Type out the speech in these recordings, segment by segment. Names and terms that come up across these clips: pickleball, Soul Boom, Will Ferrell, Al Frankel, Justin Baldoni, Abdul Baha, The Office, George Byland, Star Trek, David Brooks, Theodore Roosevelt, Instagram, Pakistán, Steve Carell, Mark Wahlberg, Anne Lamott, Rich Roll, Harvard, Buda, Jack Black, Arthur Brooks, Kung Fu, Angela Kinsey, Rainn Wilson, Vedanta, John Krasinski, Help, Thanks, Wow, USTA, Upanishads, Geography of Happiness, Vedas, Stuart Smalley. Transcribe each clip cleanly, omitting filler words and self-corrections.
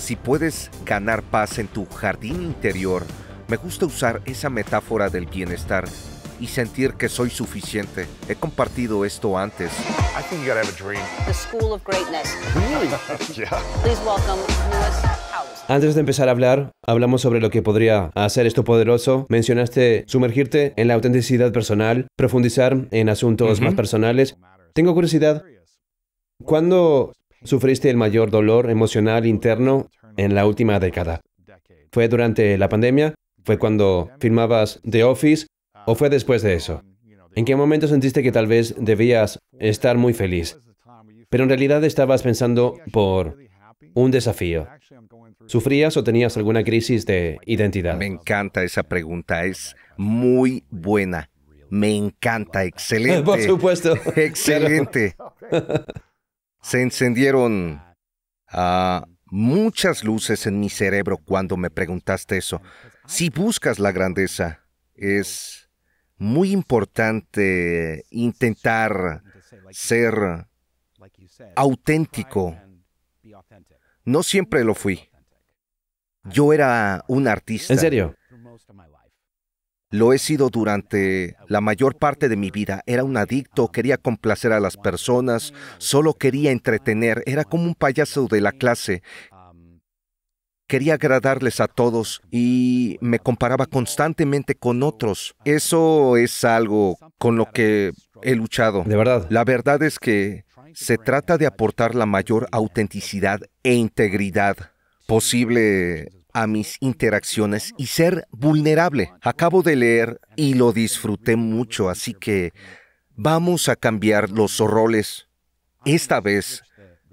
Si puedes ganar paz en tu jardín interior, me gusta usar esa metáfora del bienestar y sentir que soy suficiente. He compartido esto antes. I think you gotta have a dream. The school of greatness. Really? Yeah. Please welcome Lewis House. Antes de empezar a hablar, hablamos sobre lo que podría hacer esto poderoso. Mencionaste sumergirte en la autenticidad personal, profundizar en asuntos más personales. Tengo curiosidad, ¿cuándo sufriste el mayor dolor emocional interno en la última década? ¿Fue durante la pandemia? ¿Fue cuando filmabas The Office? ¿O fue después de eso? ¿En qué momento sentiste que tal vez debías estar muy feliz, pero en realidad estabas pensando por un desafío? ¿Sufrías o tenías alguna crisis de identidad? Me encanta esa pregunta, es muy buena. Me encanta, excelente. Por supuesto. Excelente. Se encendieron muchas luces en mi cerebro cuando me preguntaste eso. Si buscas la grandeza, es muy importante intentar ser auténtico. No siempre lo fui. Yo era un artista. ¿En serio? Lo he sido durante la mayor parte de mi vida. Era un adicto, quería complacer a las personas, solo quería entretener. Era como un payaso de la clase. Quería agradarles a todos y me comparaba constantemente con otros. Eso es algo con lo que he luchado. De verdad. La verdad es que se trata de aportar la mayor autenticidad e integridad posible a mis interacciones y ser vulnerable. Acabo de leer y lo disfruté mucho, así que vamos a cambiar los roles esta vez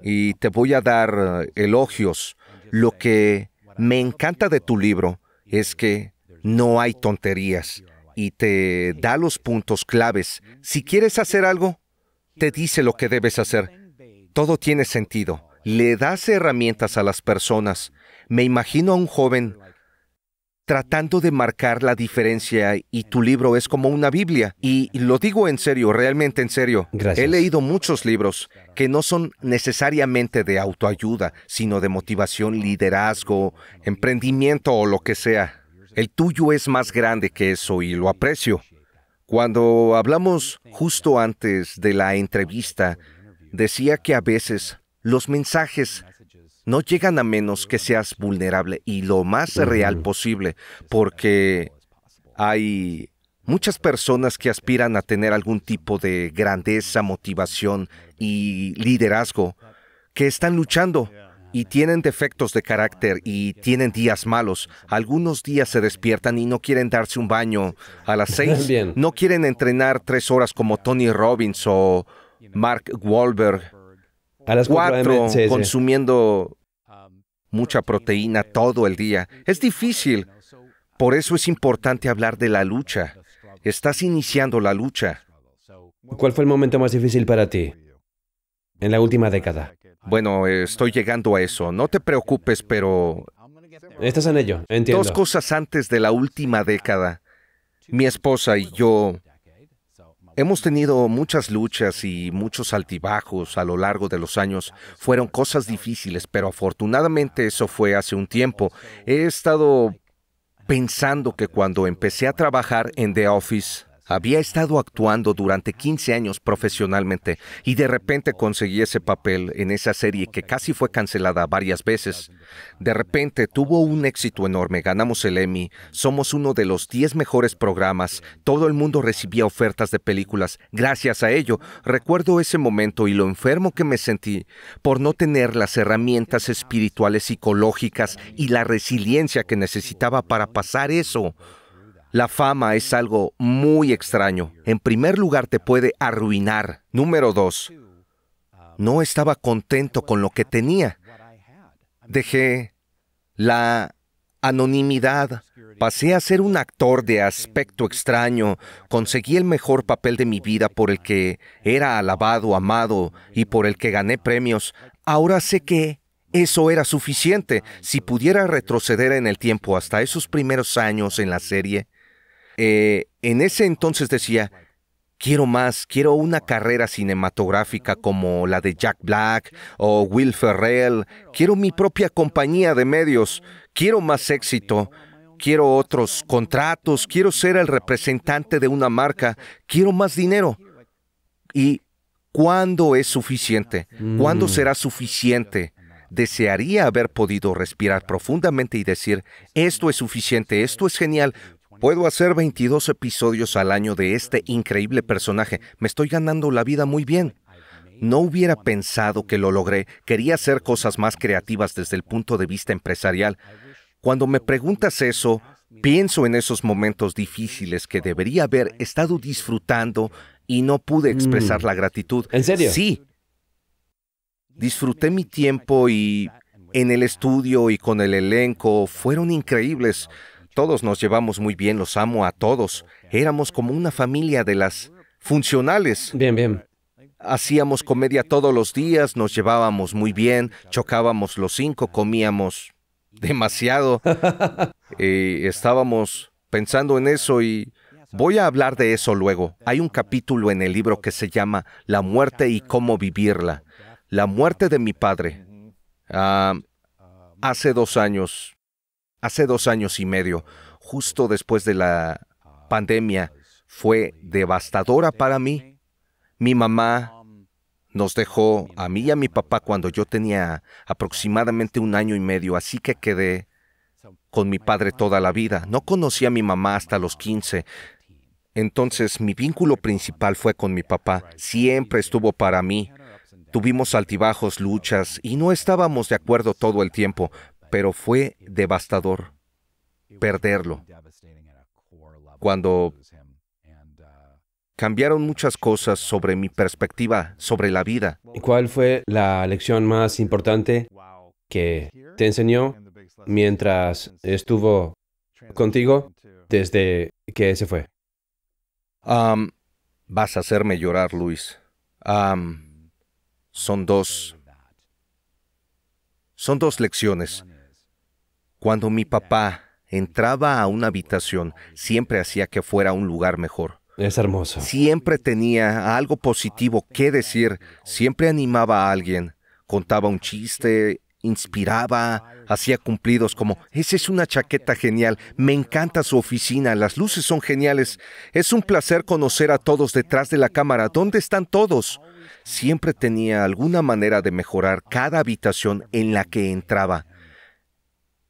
y te voy a dar elogios. Lo que me encanta de tu libro es que no hay tonterías y te da los puntos claves. Si quieres hacer algo, te dice lo que debes hacer. Todo tiene sentido. Le das herramientas a las personas. Me imagino a un joven tratando de marcar la diferencia y tu libro es como una Biblia. Y lo digo en serio, realmente en serio. Gracias. He leído muchos libros que no son necesariamente de autoayuda, sino de motivación, liderazgo, emprendimiento o lo que sea. El tuyo es más grande que eso y lo aprecio. Cuando hablamos justo antes de la entrevista, decía que a veces los mensajes no llegan a menos que seas vulnerable y lo más real posible, porque hay muchas personas que aspiran a tener algún tipo de grandeza, motivación y liderazgo que están luchando y tienen defectos de carácter y tienen días malos. Algunos días se despiertan y no quieren darse un baño a las 6. No quieren entrenar 3 horas como Tony Robbins o Mark Wahlberg. A las 4 consumiendo mucha proteína todo el día. Es difícil. Por eso es importante hablar de la lucha. Estás iniciando la lucha. ¿Cuál fue el momento más difícil para ti en la última década? Bueno, estoy llegando a eso. No te preocupes, pero... Estás en ello, entiendo. 2 cosas antes de la última década. Mi esposa y yo hemos tenido muchas luchas y muchos altibajos a lo largo de los años. Fueron cosas difíciles, pero afortunadamente eso fue hace un tiempo. He estado pensando que cuando empecé a trabajar en The Office, había estado actuando durante 15 años profesionalmente y de repente conseguí ese papel en esa serie que casi fue cancelada varias veces. De repente tuvo un éxito enorme, ganamos el Emmy, somos uno de los 10 mejores programas, todo el mundo recibía ofertas de películas. Gracias a ello, recuerdo ese momento y lo enfermo que me sentí por no tener las herramientas espirituales, psicológicas y la resiliencia que necesitaba para pasar eso. La fama es algo muy extraño. En primer lugar, te puede arruinar. Número 2, no estaba contento con lo que tenía. Dejé la anonimidad. Pasé a ser un actor de aspecto extraño. Conseguí el mejor papel de mi vida por el que era alabado, amado y por el que gané premios. Ahora sé que eso era suficiente. Si pudiera retroceder en el tiempo hasta esos primeros años en la serie... en ese entonces decía, quiero más, quiero una carrera cinematográfica como la de Jack Black o Will Ferrell, quiero mi propia compañía de medios, quiero más éxito, quiero otros contratos, quiero ser el representante de una marca, quiero más dinero. ¿Y cuándo es suficiente? ¿Cuándo será suficiente? Desearía haber podido respirar profundamente y decir, esto es suficiente, esto es genial. Puedo hacer 22 episodios al año de este increíble personaje. Me estoy ganando la vida muy bien. No hubiera pensado que lo logré. Quería hacer cosas más creativas desde el punto de vista empresarial. Cuando me preguntas eso, pienso en esos momentos difíciles que debería haber estado disfrutando y no pude expresar la gratitud. ¿En serio? Sí. Disfruté mi tiempo y en el estudio y con el elenco fueron increíbles. Todos nos llevamos muy bien, los amo a todos. Éramos como una familia de las funcionales. Bien, bien. Hacíamos comedia todos los días, nos llevábamos muy bien, chocábamos los cinco, comíamos demasiado. Estábamos pensando en eso y voy a hablar de eso luego. Hay un capítulo en el libro que se llama La muerte y cómo vivirla. La muerte de mi padre. Hace 2 años y medio, justo después de la pandemia, fue devastadora para mí. Mi mamá nos dejó a mí y a mi papá cuando yo tenía aproximadamente 1 año y medio, así que quedé con mi padre toda la vida. No conocí a mi mamá hasta los 15. Entonces, mi vínculo principal fue con mi papá. Siempre estuvo para mí. Tuvimos altibajos, luchas, y no estábamos de acuerdo todo el tiempo, pero fue devastador perderlo. Cuando cambiaron muchas cosas sobre mi perspectiva, sobre la vida. ¿Y cuál fue la lección más importante que te enseñó mientras estuvo contigo desde que se fue? Vas a hacerme llorar, Luis. Son dos lecciones. Cuando mi papá entraba a una habitación, siempre hacía que fuera un lugar mejor. Es hermoso. Siempre tenía algo positivo que decir. Siempre animaba a alguien. Contaba un chiste, inspiraba, hacía cumplidos como, esa es una chaqueta genial, me encanta su oficina, las luces son geniales, es un placer conocer a todos detrás de la cámara, ¿dónde están todos? Siempre tenía alguna manera de mejorar cada habitación en la que entraba.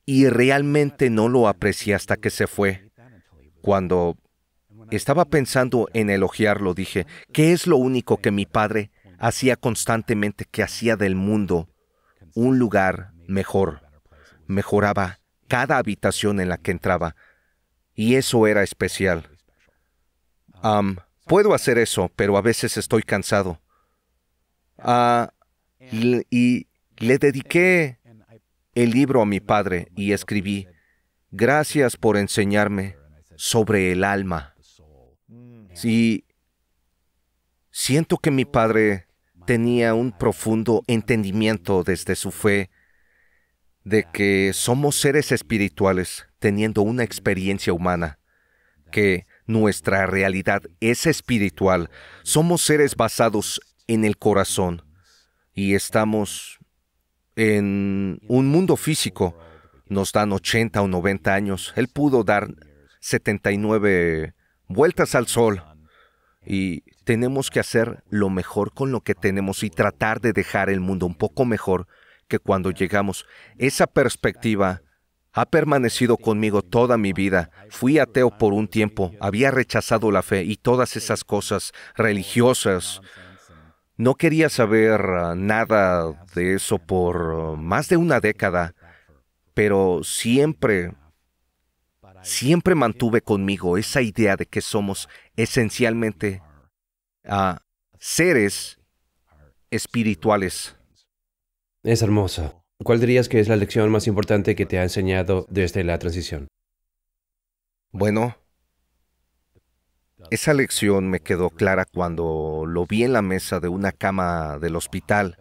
Y realmente no lo aprecié hasta que se fue. Cuando estaba pensando en elogiarlo, dije, ¿qué es lo único que mi padre hacía constantemente, que hacía del mundo un lugar mejor? Mejoraba cada habitación en la que entraba. Y eso era especial. Puedo hacer eso, pero a veces estoy cansado. Y le dediqué el libro a mi padre y escribí, gracias por enseñarme sobre el alma. Sí, siento que mi padre tenía un profundo entendimiento desde su fe de que somos seres espirituales teniendo una experiencia humana, que nuestra realidad es espiritual, somos seres basados en el corazón, y estamos en un mundo físico. Nos dan 80 o 90 años. Él pudo dar 79 vueltas al sol, y tenemos que hacer lo mejor con lo que tenemos y tratar de dejar el mundo un poco mejor que cuando llegamos. Esa perspectiva ha permanecido conmigo toda mi vida. Fui ateo por un tiempo, había rechazado la fe y todas esas cosas religiosas. No quería saber nada de eso por más de 1 década, pero siempre mantuve conmigo esa idea de que somos esencialmente seres espirituales. Es hermoso. ¿Cuál dirías que es la lección más importante que te ha enseñado desde la transición? Bueno, esa lección me quedó clara cuando lo vi en la mesa de una cama del hospital.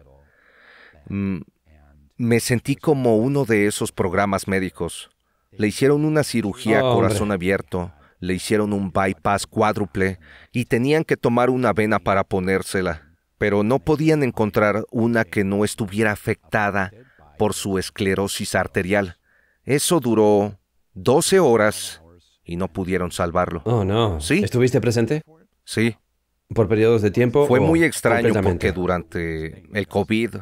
Me sentí como uno de esos programas médicos. Le hicieron una cirugía a corazón abierto. le hicieron un bypass cuádruple y tenían que tomar una vena para ponérsela, pero no podían encontrar una que no estuviera afectada por su esclerosis arterial. Eso duró 12 horas y no pudieron salvarlo. Oh, no. ¿Sí? ¿Estuviste presente? Sí. ¿Por periodos de tiempo? Fue muy extraño porque durante el COVID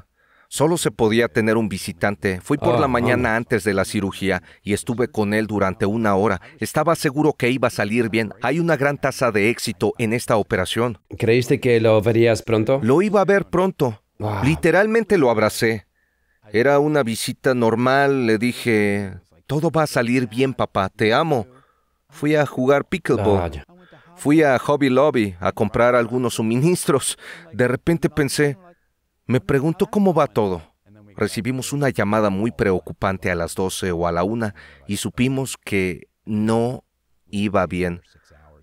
solo se podía tener un visitante. Fui por la mañana antes de la cirugía y estuve con él durante una hora. Estaba seguro que iba a salir bien. Hay una gran tasa de éxito en esta operación. ¿Creíste que lo verías pronto? Lo iba a ver pronto. Literalmente lo abracé. Era una visita normal. Le dije, todo va a salir bien, papá. Te amo. Fui a jugar pickleball. Fui a Hobby Lobby a comprar algunos suministros. De repente pensé, me pregunto cómo va todo. Recibimos una llamada muy preocupante a las 12 o a la 1 y supimos que no iba bien.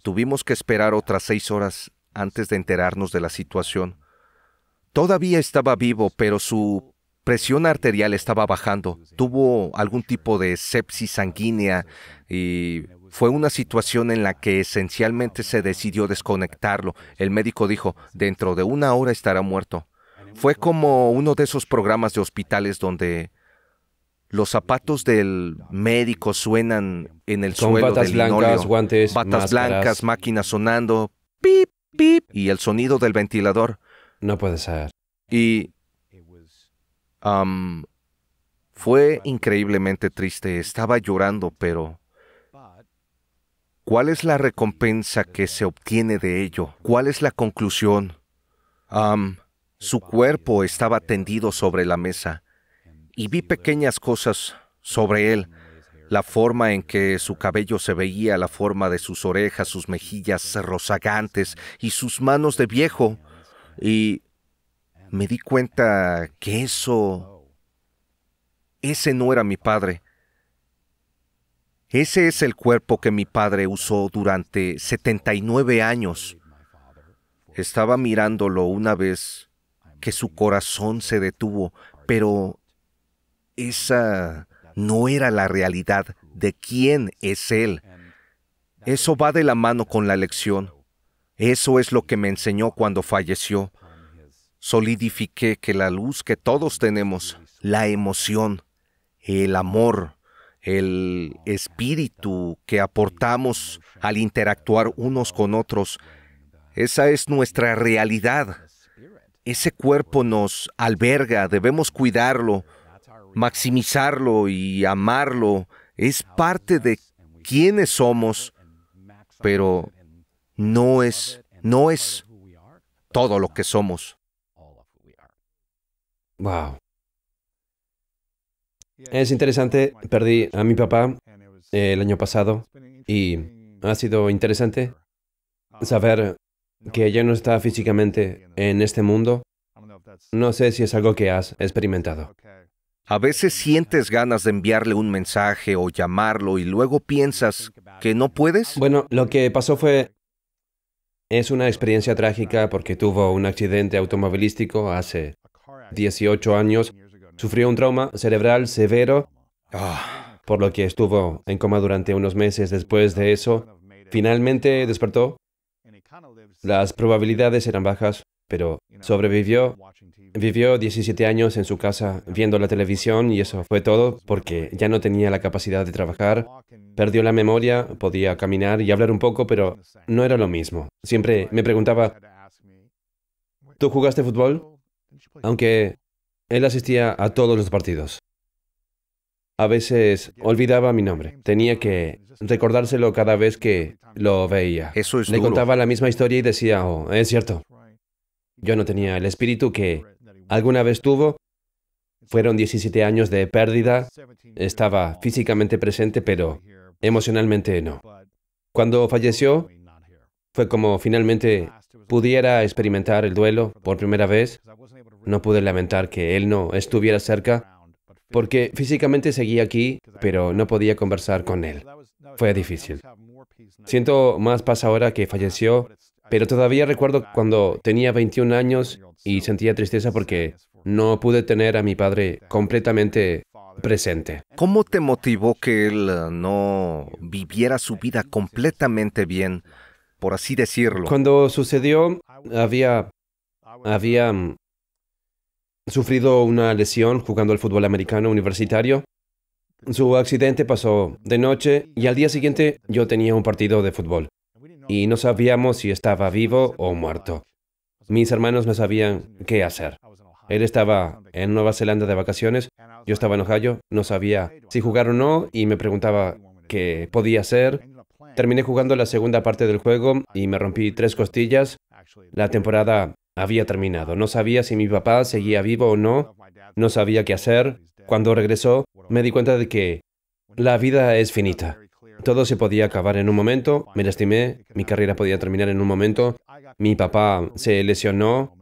Tuvimos que esperar otras 6 horas antes de enterarnos de la situación. Todavía estaba vivo, pero su presión arterial estaba bajando. Tuvo algún tipo de sepsis sanguínea y fue una situación en la que esencialmente se decidió desconectarlo. El médico dijo, dentro de una hora estará muerto. Fue como uno de esos programas de hospitales donde los zapatos del médico suenan en el suelo del linóleo. Con batas blancas, guantes, batas blancas, máquinas sonando, pip, pip, y el sonido del ventilador. No puede ser. Y fue increíblemente triste. Estaba llorando, pero ¿cuál es la recompensa que se obtiene de ello? ¿Cuál es la conclusión? Su cuerpo estaba tendido sobre la mesa y vi pequeñas cosas sobre él. La forma en que su cabello se veía, la forma de sus orejas, sus mejillas rozagantes y sus manos de viejo. Y me di cuenta que ese no era mi padre. Ese es el cuerpo que mi padre usó durante 79 años. Estaba mirándolo una vez que su corazón se detuvo, pero esa no era la realidad de quién es él. Eso va de la mano con la lección. Eso es lo que me enseñó cuando falleció. Solidifiqué que la luz que todos tenemos, la emoción, el amor, el espíritu que aportamos al interactuar unos con otros, esa es nuestra realidad. Ese cuerpo nos alberga, debemos cuidarlo, maximizarlo y amarlo. Es parte de quienes somos, pero no es todo lo que somos. Wow. Es interesante, perdí a mi papá el año pasado y ha sido interesante saber que ella no está físicamente en este mundo. No sé si es algo que has experimentado. A veces sientes ganas de enviarle un mensaje o llamarlo y luego piensas que no puedes. Bueno, lo que pasó fue, es una experiencia trágica porque tuvo un accidente automovilístico hace 18 años. Sufrió un trauma cerebral severo, por lo que estuvo en coma durante unos meses después de eso. Finalmente despertó. Las probabilidades eran bajas, pero sobrevivió. Vivió 17 años en su casa viendo la televisión y eso fue todo porque ya no tenía la capacidad de trabajar. Perdió la memoria, podía caminar y hablar un poco, pero no era lo mismo. Siempre me preguntaba, ¿tú jugaste fútbol? Aunque él asistía a todos los partidos. A veces olvidaba mi nombre. Tenía que recordárselo cada vez que lo veía. Eso es duro. Le contaba la misma historia y decía, oh, es cierto. Yo no tenía el espíritu que alguna vez tuvo. Fueron 17 años de pérdida. Estaba físicamente presente, pero emocionalmente no. Cuando falleció, fue como finalmente pudiera experimentar el duelo por primera vez. No pude lamentar que él no estuviera cerca, porque físicamente seguía aquí, pero no podía conversar con él. Fue difícil. Siento más paz ahora que falleció, pero todavía recuerdo cuando tenía 21 años y sentía tristeza porque no pude tener a mi padre completamente presente. ¿Cómo te motivó que él no viviera su vida completamente bien, por así decirlo? Cuando sucedió, había sufrido una lesión jugando al fútbol americano universitario. Su accidente pasó de noche y al día siguiente yo tenía un partido de fútbol y no sabíamos si estaba vivo o muerto. Mis hermanos no sabían qué hacer. Él estaba en Nueva Zelanda de vacaciones, yo estaba en Ohio, no sabía si jugar o no y me preguntaba qué podía hacer. Terminé jugando la segunda parte del juego y me rompí 3 costillas. La temporada había terminado. No sabía si mi papá seguía vivo o no. No sabía qué hacer. Cuando regresó, me di cuenta de que la vida es finita. Todo se podía acabar en un momento. Me lastimé. Mi carrera podía terminar en un momento. Mi papá se lesionó.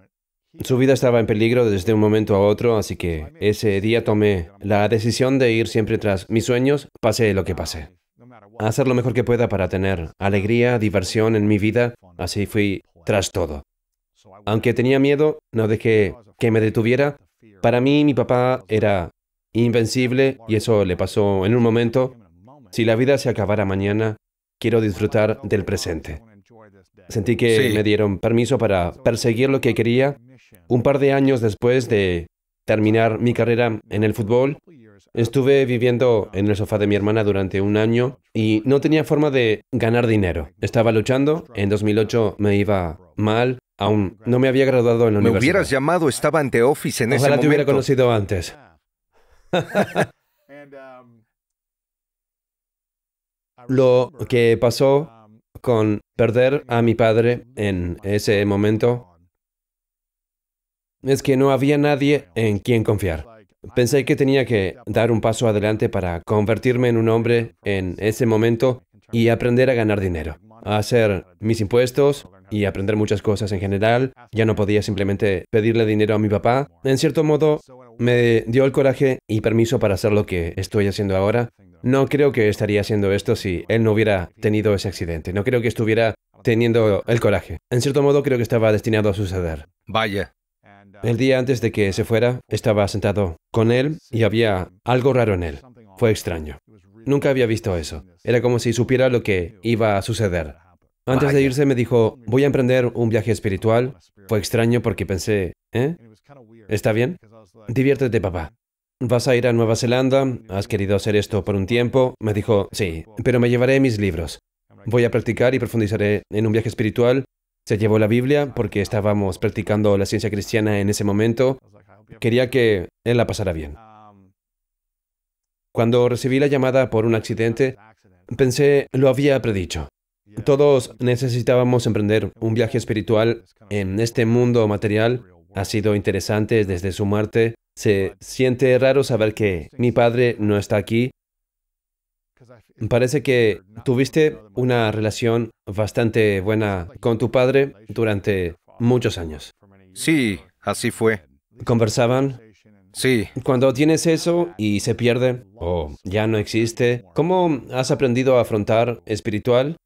Su vida estaba en peligro desde un momento a otro, así que ese día tomé la decisión de ir siempre tras mis sueños, pase lo que pase. Hacer lo mejor que pueda para tener alegría, diversión en mi vida. Así fui tras todo. Aunque tenía miedo, no dejé que me detuviera. Para mí, mi papá era invencible y eso le pasó en un momento. Si la vida se acabara mañana, quiero disfrutar del presente. Sentí que me dieron permiso para perseguir lo que quería. Un par de años después de terminar mi carrera en el fútbol, estuve viviendo en el sofá de mi hermana durante un año y no tenía forma de ganar dinero. Estaba luchando. En 2008 me iba mal. Aún no me había graduado en la universidad. Me hubieras llamado, estaba en The Office en ese momento. Ojalá te hubiera conocido antes. Lo que pasó con perder a mi padre en ese momento es que no había nadie en quien confiar. Pensé que tenía que dar un paso adelante para convertirme en un hombre en ese momento y aprender a ganar dinero, a hacer mis impuestos y aprender muchas cosas en general. Ya no podía simplemente pedirle dinero a mi papá. En cierto modo, me dio el coraje y permiso para hacer lo que estoy haciendo ahora. No creo que estaría haciendo esto si él no hubiera tenido ese accidente. No creo que estuviera teniendo el coraje. En cierto modo, creo que estaba destinado a suceder. Vaya. El día antes de que se fuera, estaba sentado con él y había algo raro en él. Fue extraño. Nunca había visto eso. Era como si supiera lo que iba a suceder. Antes de irse me dijo, voy a emprender un viaje espiritual. Fue extraño porque pensé, ¿Está bien? Diviértete, papá. ¿Vas a ir a Nueva Zelanda? ¿Has querido hacer esto por un tiempo? Me dijo, sí, pero me llevaré mis libros. Voy a practicar y profundizaré en un viaje espiritual. Se llevó la Biblia porque estábamos practicando la ciencia cristiana en ese momento. Quería que él la pasara bien. Cuando recibí la llamada por un accidente, pensé, lo había predicho. Todos necesitábamos emprender un viaje espiritual en este mundo material. Ha sido interesante desde su muerte. Se siente raro saber que mi padre no está aquí. Parece que tuviste una relación bastante buena con tu padre durante muchos años. Sí, así fue. ¿Conversaban? Sí. Cuando tienes eso y se pierde o ya no existe, ¿cómo has aprendido a afrontar espiritual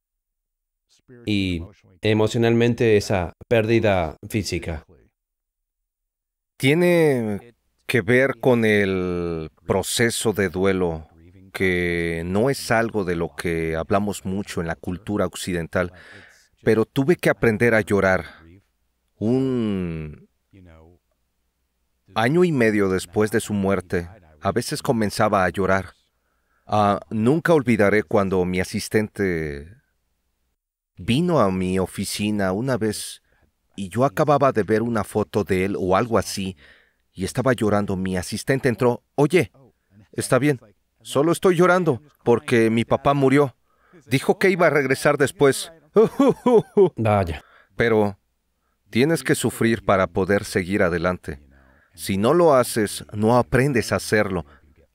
y emocionalmente esa pérdida física? Tiene que ver con el proceso de duelo, que no es algo de lo que hablamos mucho en la cultura occidental, pero tuve que aprender a llorar. Un año y medio después de su muerte, a veces comenzaba a llorar. Nunca olvidaré cuando mi asistente vino a mi oficina una vez y yo acababa de ver una foto de él o algo así y estaba llorando. Mi asistente entró, oye, está bien. Solo estoy llorando porque mi papá murió. Dijo que iba a regresar después. Vaya. Pero tienes que sufrir para poder seguir adelante. Si no lo haces, no aprendes a hacerlo.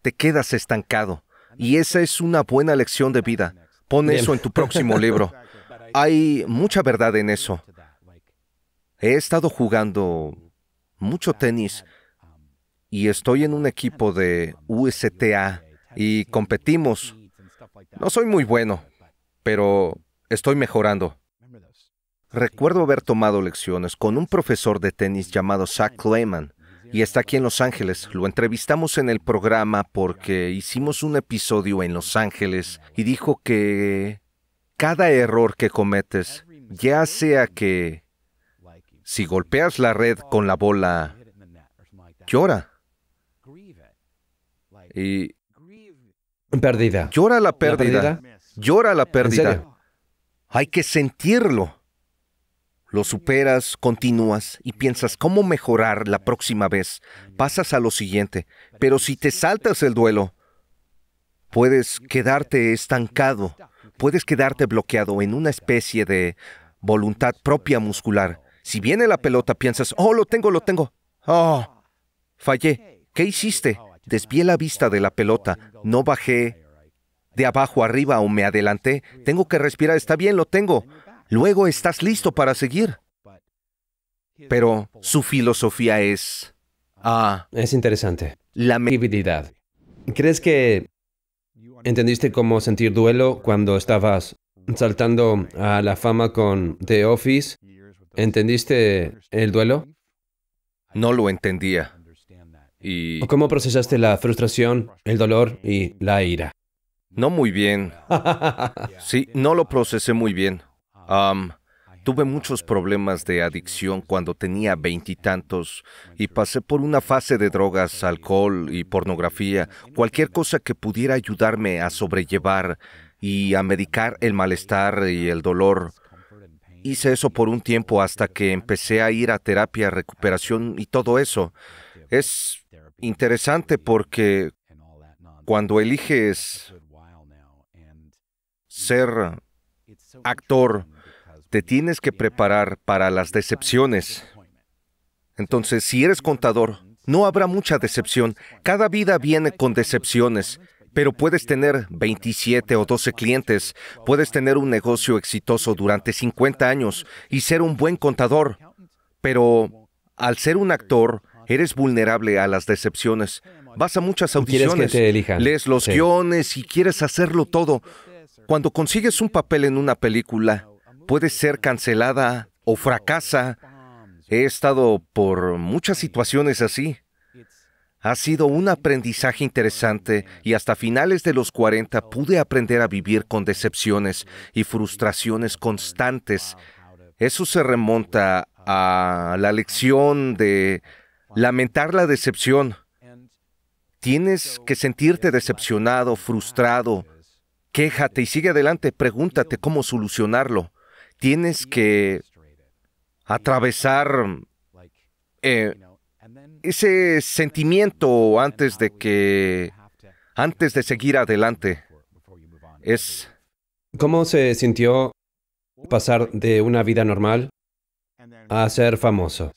Te quedas estancado. Y esa es una buena lección de vida. Pon eso en tu próximo libro. Hay mucha verdad en eso. He estado jugando mucho tenis y estoy en un equipo de USTA. Y competimos. No soy muy bueno, pero estoy mejorando. Recuerdo haber tomado lecciones con un profesor de tenis llamado Zach Lehman. y está aquí en Los Ángeles. Lo entrevistamos en el programa porque hicimos un episodio en Los Ángeles y dijo que cada error que cometes, ya sea que si golpeas la red con la bola, llora. Y pérdida. Llora la pérdida. ¿La pérdida? Llora la pérdida. ¿En serio? Hay que sentirlo. Lo superas, continúas y piensas cómo mejorar la próxima vez. Pasas a lo siguiente. Pero si te saltas el duelo, puedes quedarte estancado. Puedes quedarte bloqueado en una especie de voluntad propia muscular. Si viene la pelota, piensas, oh, lo tengo, lo tengo. Oh, fallé. ¿Qué hiciste? Desvié la vista de la pelota. No bajé de abajo arriba o me adelanté. Tengo que respirar. Está bien, lo tengo. Luego estás listo para seguir. Pero su filosofía es... es interesante. La medibilidad. ¿Crees que entendiste cómo sentir duelo cuando estabas saltando a la fama con The Office? ¿Entendiste el duelo? No lo entendía. Y... ¿cómo procesaste la frustración, el dolor y la ira? No muy bien. Sí, no lo procesé muy bien. Tuve muchos problemas de adicción cuando tenía 20 y tantos y pasé por una fase de drogas, alcohol y pornografía, cualquier cosa que pudiera ayudarme a sobrellevar y a medicar el malestar y el dolor. Hice eso por un tiempo hasta que empecé a ir a terapia, recuperación y todo eso. Es interesante porque cuando eliges ser actor, te tienes que preparar para las decepciones. Entonces, si eres contador, no habrá mucha decepción. Cada vida viene con decepciones, pero puedes tener 27 o 12 clientes, puedes tener un negocio exitoso durante 50 años y ser un buen contador. Pero al ser un actor, eres vulnerable a las decepciones. Vas a muchas audiciones, quieres que te elijan. Lees los guiones y quieres hacerlo todo. Cuando consigues un papel en una película, puede ser cancelada o fracasa. He estado por muchas situaciones así. Ha sido un aprendizaje interesante y hasta finales de los 40 pude aprender a vivir con decepciones y frustraciones constantes. Eso se remonta a la lección de lamentar la decepción. Tienes que sentirte decepcionado, frustrado. Quéjate y sigue adelante. Pregúntate cómo solucionarlo. Tienes que atravesar ese sentimiento antes de seguir adelante. ¿Cómo se sintió pasar de una vida normal a ser famoso?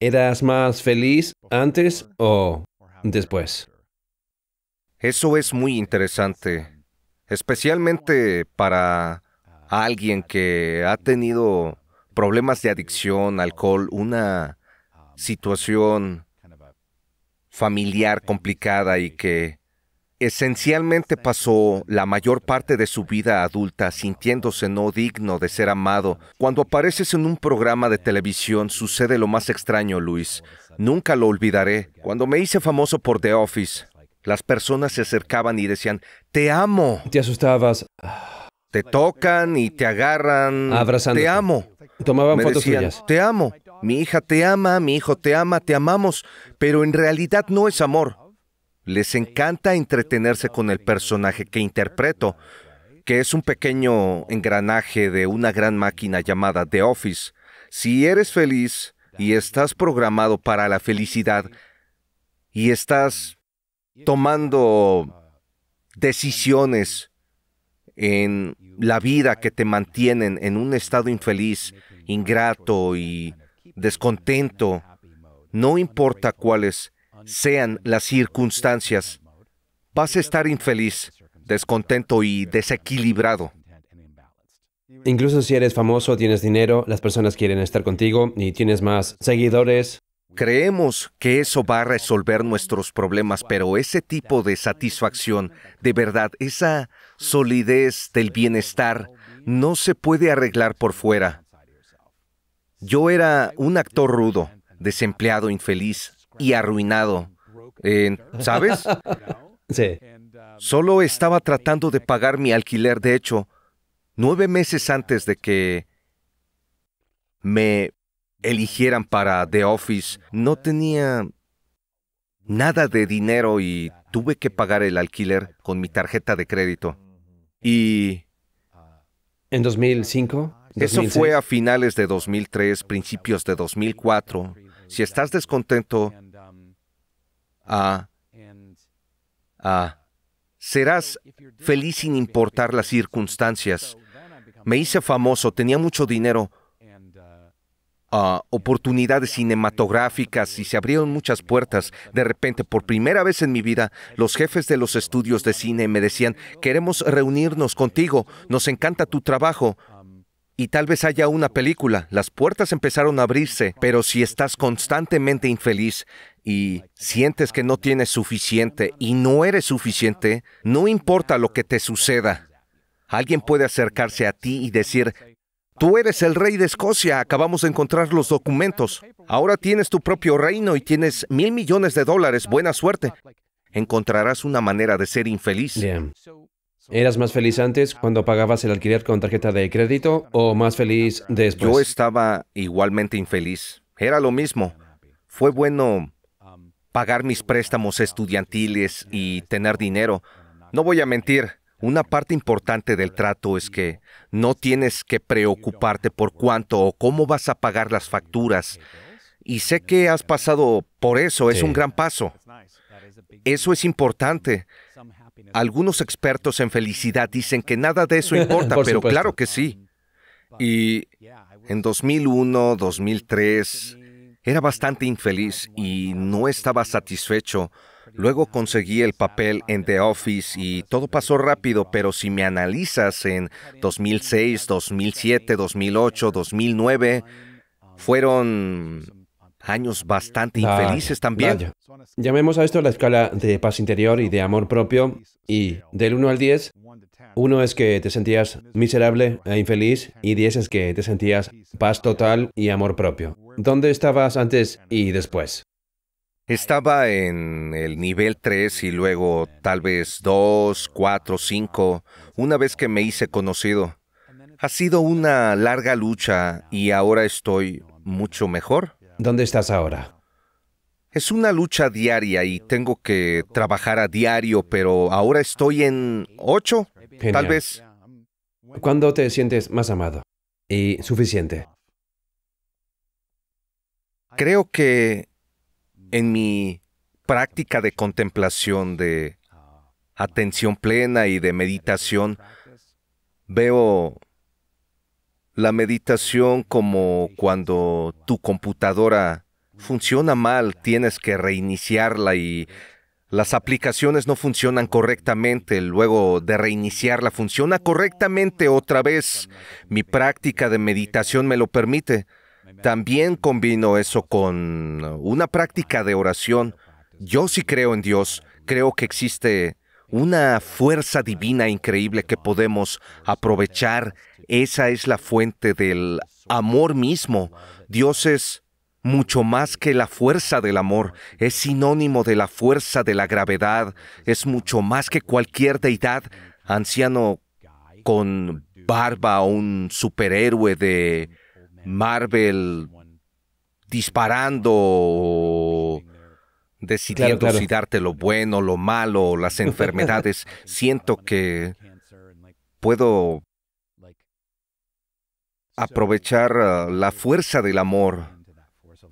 ¿Eras más feliz antes o después? Eso es muy interesante, especialmente para... a alguien que ha tenido problemas de adicción, alcohol, una situación familiar complicada y que esencialmente pasó la mayor parte de su vida adulta sintiéndose no digno de ser amado. Cuando apareces en un programa de televisión sucede lo más extraño, Luis. Nunca lo olvidaré. Cuando me hice famoso por The Office, las personas se acercaban y decían, "Te amo". Te asustabas. Te tocan y te agarran. Abrazándote. Te amo. Tomaban fotos tuyas. Te amo. Mi hija te ama, mi hijo te ama, te amamos. Pero en realidad no es amor. Les encanta entretenerse con el personaje que interpreto, que es un pequeño engranaje de una gran máquina llamada The Office. Si eres feliz y estás programado para la felicidad y estás tomando decisiones en la vida que te mantienen en un estado infeliz, ingrato y descontento, no importa cuáles sean las circunstancias, vas a estar infeliz, descontento y desequilibrado. Incluso si eres famoso, tienes dinero, las personas quieren estar contigo y tienes más seguidores. Creemos que eso va a resolver nuestros problemas, pero ese tipo de satisfacción, de verdad, esa solidez del bienestar, no se puede arreglar por fuera. Yo era un actor rudo, desempleado, infeliz, y arruinado. ¿Sabes? Sí. Solo estaba tratando de pagar mi alquiler, de hecho, 9 meses antes de que me eligieran para The Office. No tenía nada de dinero y tuve que pagar el alquiler con mi tarjeta de crédito. Y... ¿En 2005? ¿2006? Eso fue a finales de 2003, principios de 2004. Si estás descontento, serás feliz sin importar las circunstancias. Me hice famoso, tenía mucho dinero, oportunidades cinematográficas y se abrieron muchas puertas. De repente, por primera vez en mi vida, los jefes de los estudios de cine me decían, queremos reunirnos contigo, nos encanta tu trabajo y tal vez haya una película. Las puertas empezaron a abrirse, pero si estás constantemente infeliz y sientes que no tienes suficiente y no eres suficiente, no importa lo que te suceda, alguien puede acercarse a ti y decir, tú eres el rey de Escocia, acabamos de encontrar los documentos. Ahora tienes tu propio reino y tienes $1,000,000,000. Buena suerte. Encontrarás una manera de ser infeliz. Bien. ¿Eras más feliz antes cuando pagabas el alquiler con tarjeta de crédito o más feliz después? Yo estaba igualmente infeliz. Era lo mismo. Fue bueno pagar mis préstamos estudiantiles y tener dinero. No voy a mentir. Una parte importante del trato es que no tienes que preocuparte por cuánto o cómo vas a pagar las facturas. Y sé que has pasado por eso, es un gran paso. Eso es importante. Algunos expertos en felicidad dicen que nada de eso importa, pero claro que sí. Y en 2001, 2003, era bastante infeliz y no estaba satisfecho. Luego conseguí el papel en The Office y todo pasó rápido, pero si me analizas en 2006, 2007, 2008, 2009, fueron años bastante infelices también. Vaya. Llamemos a esto la escala de paz interior y de amor propio, y del 1 al 10, 1 es que te sentías miserable e infeliz, y 10 es que te sentías paz total y amor propio. ¿Dónde estabas antes y después? Estaba en el nivel 3 y luego tal vez 2, 4, 5, una vez que me hice conocido. Ha sido una larga lucha y ahora estoy mucho mejor. ¿Dónde estás ahora? Es una lucha diaria y tengo que trabajar a diario, pero ahora estoy en 8, genial, tal vez. ¿Cuándo te sientes más amado y suficiente? Creo que en mi práctica de contemplación, de atención plena y de meditación, veo la meditación como cuando tu computadora funciona mal, tienes que reiniciarla y las aplicaciones no funcionan correctamente. Luego de reiniciarla, funciona correctamente otra vez. Mi práctica de meditación me lo permite. También combino eso con una práctica de oración. Yo sí creo en Dios. Creo que existe una fuerza divina increíble que podemos aprovechar. Esa es la fuente del amor mismo. Dios es mucho más que la fuerza del amor. Es sinónimo de la fuerza de la gravedad. Es mucho más que cualquier deidad, anciano con barba o un superhéroe de Marvel disparando, decidiendo si darte lo bueno, lo malo, las enfermedades. Siento que puedo aprovechar la fuerza del amor.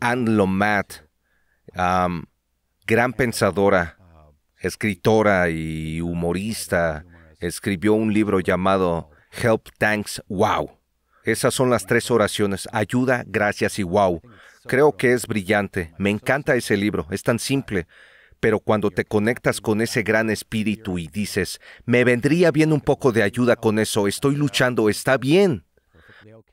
Anne Lamott, gran pensadora, escritora y humorista, escribió un libro llamado Help, Thanks, Wow. Esas son las 3 oraciones, ayuda, gracias y wow. Creo que es brillante. Me encanta ese libro, es tan simple. Pero cuando te conectas con ese gran espíritu y dices, me vendría bien un poco de ayuda con eso, estoy luchando, está bien.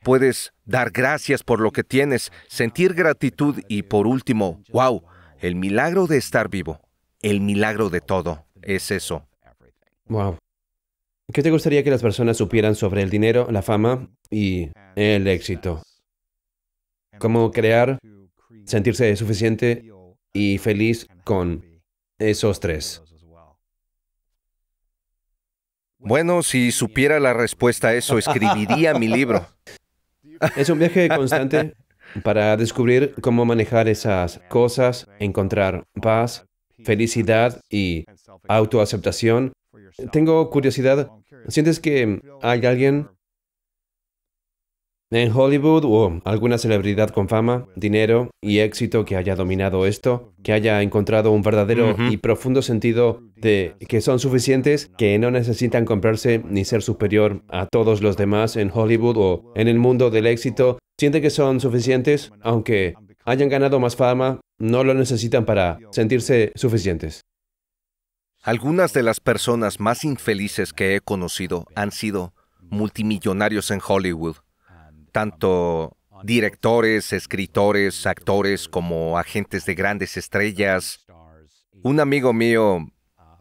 Puedes dar gracias por lo que tienes, sentir gratitud y por último, wow, el milagro de estar vivo, el milagro de todo, es eso. Wow. ¿Qué te gustaría que las personas supieran sobre el dinero, la fama y el éxito? ¿Cómo crear, sentirse suficiente y feliz con esos tres. Bueno, si supiera la respuesta a eso, escribiría mi libro. Es un viaje constante para descubrir cómo manejar esas cosas, encontrar paz, felicidad y autoaceptación. Tengo curiosidad. ¿Sientes que hay alguien en Hollywood o alguna celebridad con fama, dinero y éxito que haya dominado esto, que haya encontrado un verdadero y profundo sentido de que son suficientes, que no necesitan comprarse ni ser superior a todos los demás en Hollywood o en el mundo del éxito? ¿Siente que son suficientes? Aunque hayan ganado más fama, no lo necesitan para sentirse suficientes. Algunas de las personas más infelices que he conocido han sido multimillonarios en Hollywood. Tanto directores, escritores, actores, como agentes de grandes estrellas. Un amigo mío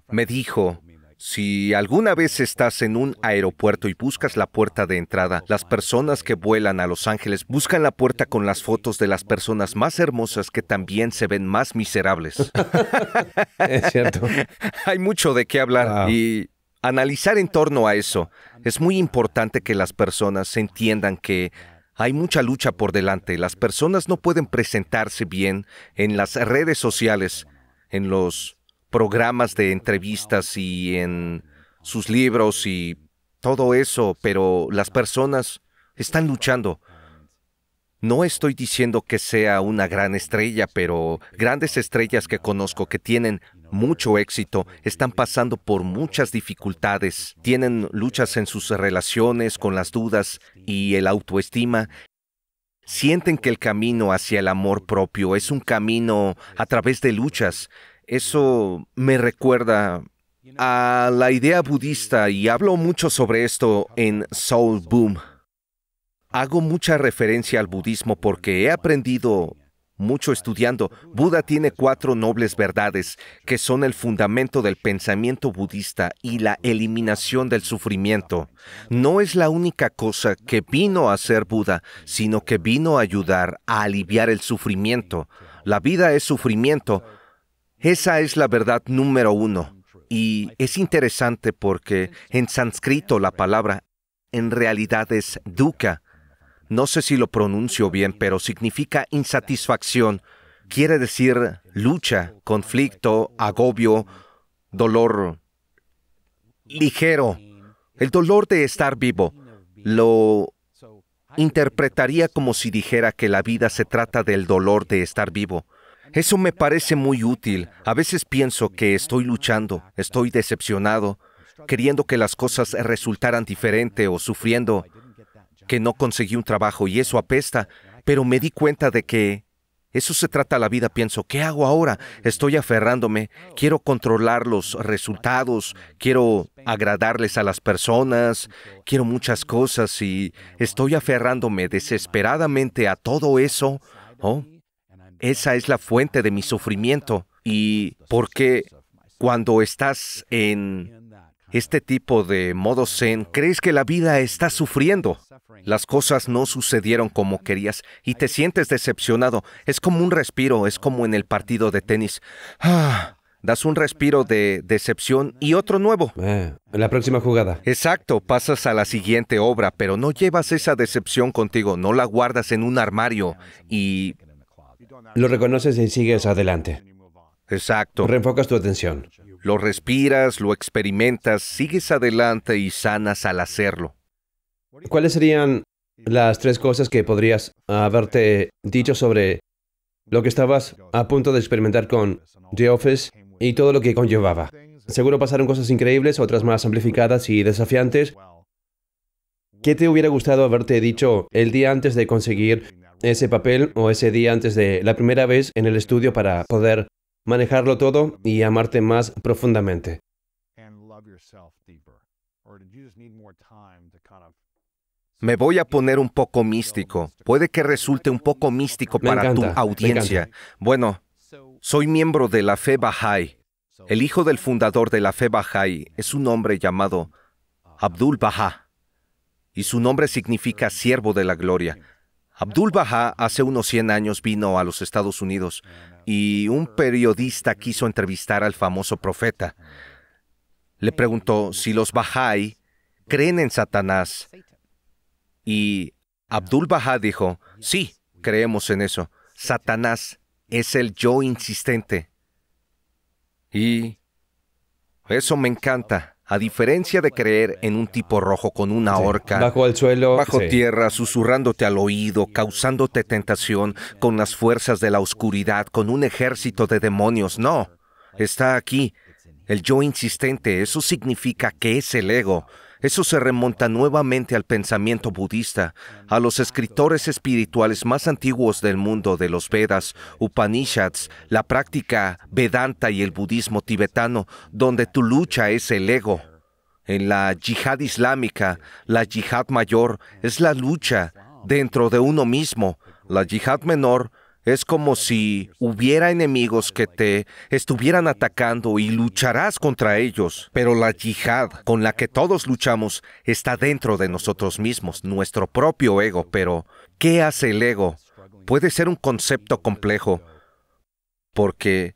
me dijo, si alguna vez estás en un aeropuerto y buscas la puerta de entrada, las personas que vuelan a Los Ángeles buscan la puerta con las fotos de las personas más hermosas que también se ven más miserables. Es cierto. Hay mucho de qué hablar y analizar en torno a eso. Es muy importante que las personas entiendan que hay mucha lucha por delante. Las personas no pueden presentarse bien en las redes sociales, en los programas de entrevistas y en sus libros y todo eso, pero las personas están luchando. No estoy diciendo que sea una gran estrella, pero grandes estrellas que conozco que tienen mucho éxito, están pasando por muchas dificultades, tienen luchas en sus relaciones con las dudas y el autoestima, sienten que el camino hacia el amor propio es un camino a través de luchas. Eso me recuerda a la idea budista y hablo mucho sobre esto en Soul Boom. Hago mucha referencia al budismo porque he aprendido mucho estudiando. Buda tiene 4 nobles verdades que son el fundamento del pensamiento budista y la eliminación del sufrimiento. No es la única cosa que vino a hacer Buda, sino que vino a ayudar a aliviar el sufrimiento. La vida es sufrimiento. Esa es la verdad número 1. Y es interesante porque en sánscrito la palabra en realidad es dukkha. No sé si lo pronuncio bien, pero significa insatisfacción. Quiere decir lucha, conflicto, agobio, dolor ligero. El dolor de estar vivo. Lo interpretaría como si dijera que la vida se trata del dolor de estar vivo. Eso me parece muy útil. A veces pienso que estoy luchando, estoy decepcionado, queriendo que las cosas resultaran diferente o sufriendo que no conseguí un trabajo y eso apesta, pero me di cuenta de que eso se trata la vida. Pienso, ¿qué hago ahora? Estoy aferrándome, quiero controlar los resultados, quiero agradarles a las personas, quiero muchas cosas y estoy aferrándome desesperadamente a todo eso. Oh, esa es la fuente de mi sufrimiento. Y porque cuando estás en este tipo de modo zen, crees que la vida está sufriendo. Las cosas no sucedieron como querías y te sientes decepcionado. Es como un respiro, es como en el partido de tenis. Ah, das un respiro de decepción y otro nuevo. La próxima jugada. Exacto, pasas a la siguiente obra, pero no llevas esa decepción contigo, no la guardas en un armario y lo reconoces y sigues adelante. Exacto. Reenfocas tu atención. Lo respiras, lo experimentas, sigues adelante y sanas al hacerlo. ¿Cuáles serían las 3 cosas que podrías haberte dicho sobre lo que estabas a punto de experimentar con The Office y todo lo que conllevaba? Seguro pasaron cosas increíbles, otras más amplificadas y desafiantes. ¿Qué te hubiera gustado haberte dicho el día antes de conseguir ese papel o ese día antes de la primera vez en el estudio para poder manejarlo todo y amarte más profundamente? Me voy a poner un poco místico. Puede que resulte un poco místico para tu audiencia. Bueno, soy miembro de la fe Baha'i. El hijo del fundador de la fe Baha'i es un hombre llamado Abdul Baha. Y su nombre significa siervo de la gloria. Abdul Baha hace unos 100 años vino a los Estados Unidos y un periodista quiso entrevistar al famoso profeta. Le preguntó si los Baha'i creen en Satanás y Abdul Baha dijo, sí, creemos en eso. Satanás es el yo insistente. Y eso me encanta. A diferencia de creer en un tipo rojo con una horca, bajo el suelo, bajo tierra, susurrándote al oído, causándote tentación, con las fuerzas de la oscuridad, con un ejército de demonios. No, está aquí. El yo insistente, eso significa que es el ego. Eso se remonta nuevamente al pensamiento budista, a los escritores espirituales más antiguos del mundo, de los Vedas, Upanishads, la práctica Vedanta y el budismo tibetano, donde tu lucha es el ego. En la yihad islámica, la yihad mayor es la lucha dentro de uno mismo. La yihad menor es como si hubiera enemigos que te estuvieran atacando y lucharás contra ellos. Pero la yihad con la que todos luchamos está dentro de nosotros mismos, nuestro propio ego. Pero, ¿qué hace el ego? Puede ser un concepto complejo, porque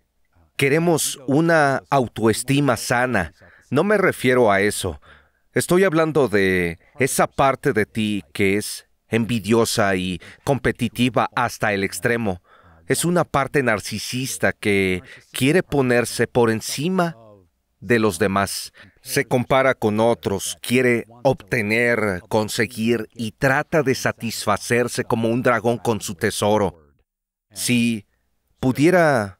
queremos una autoestima sana. No me refiero a eso. Estoy hablando de esa parte de ti que es envidiosa y competitiva hasta el extremo. Es una parte narcisista que quiere ponerse por encima de los demás. Se compara con otros, quiere obtener, conseguir y trata de satisfacerse como un dragón con su tesoro. Si pudiera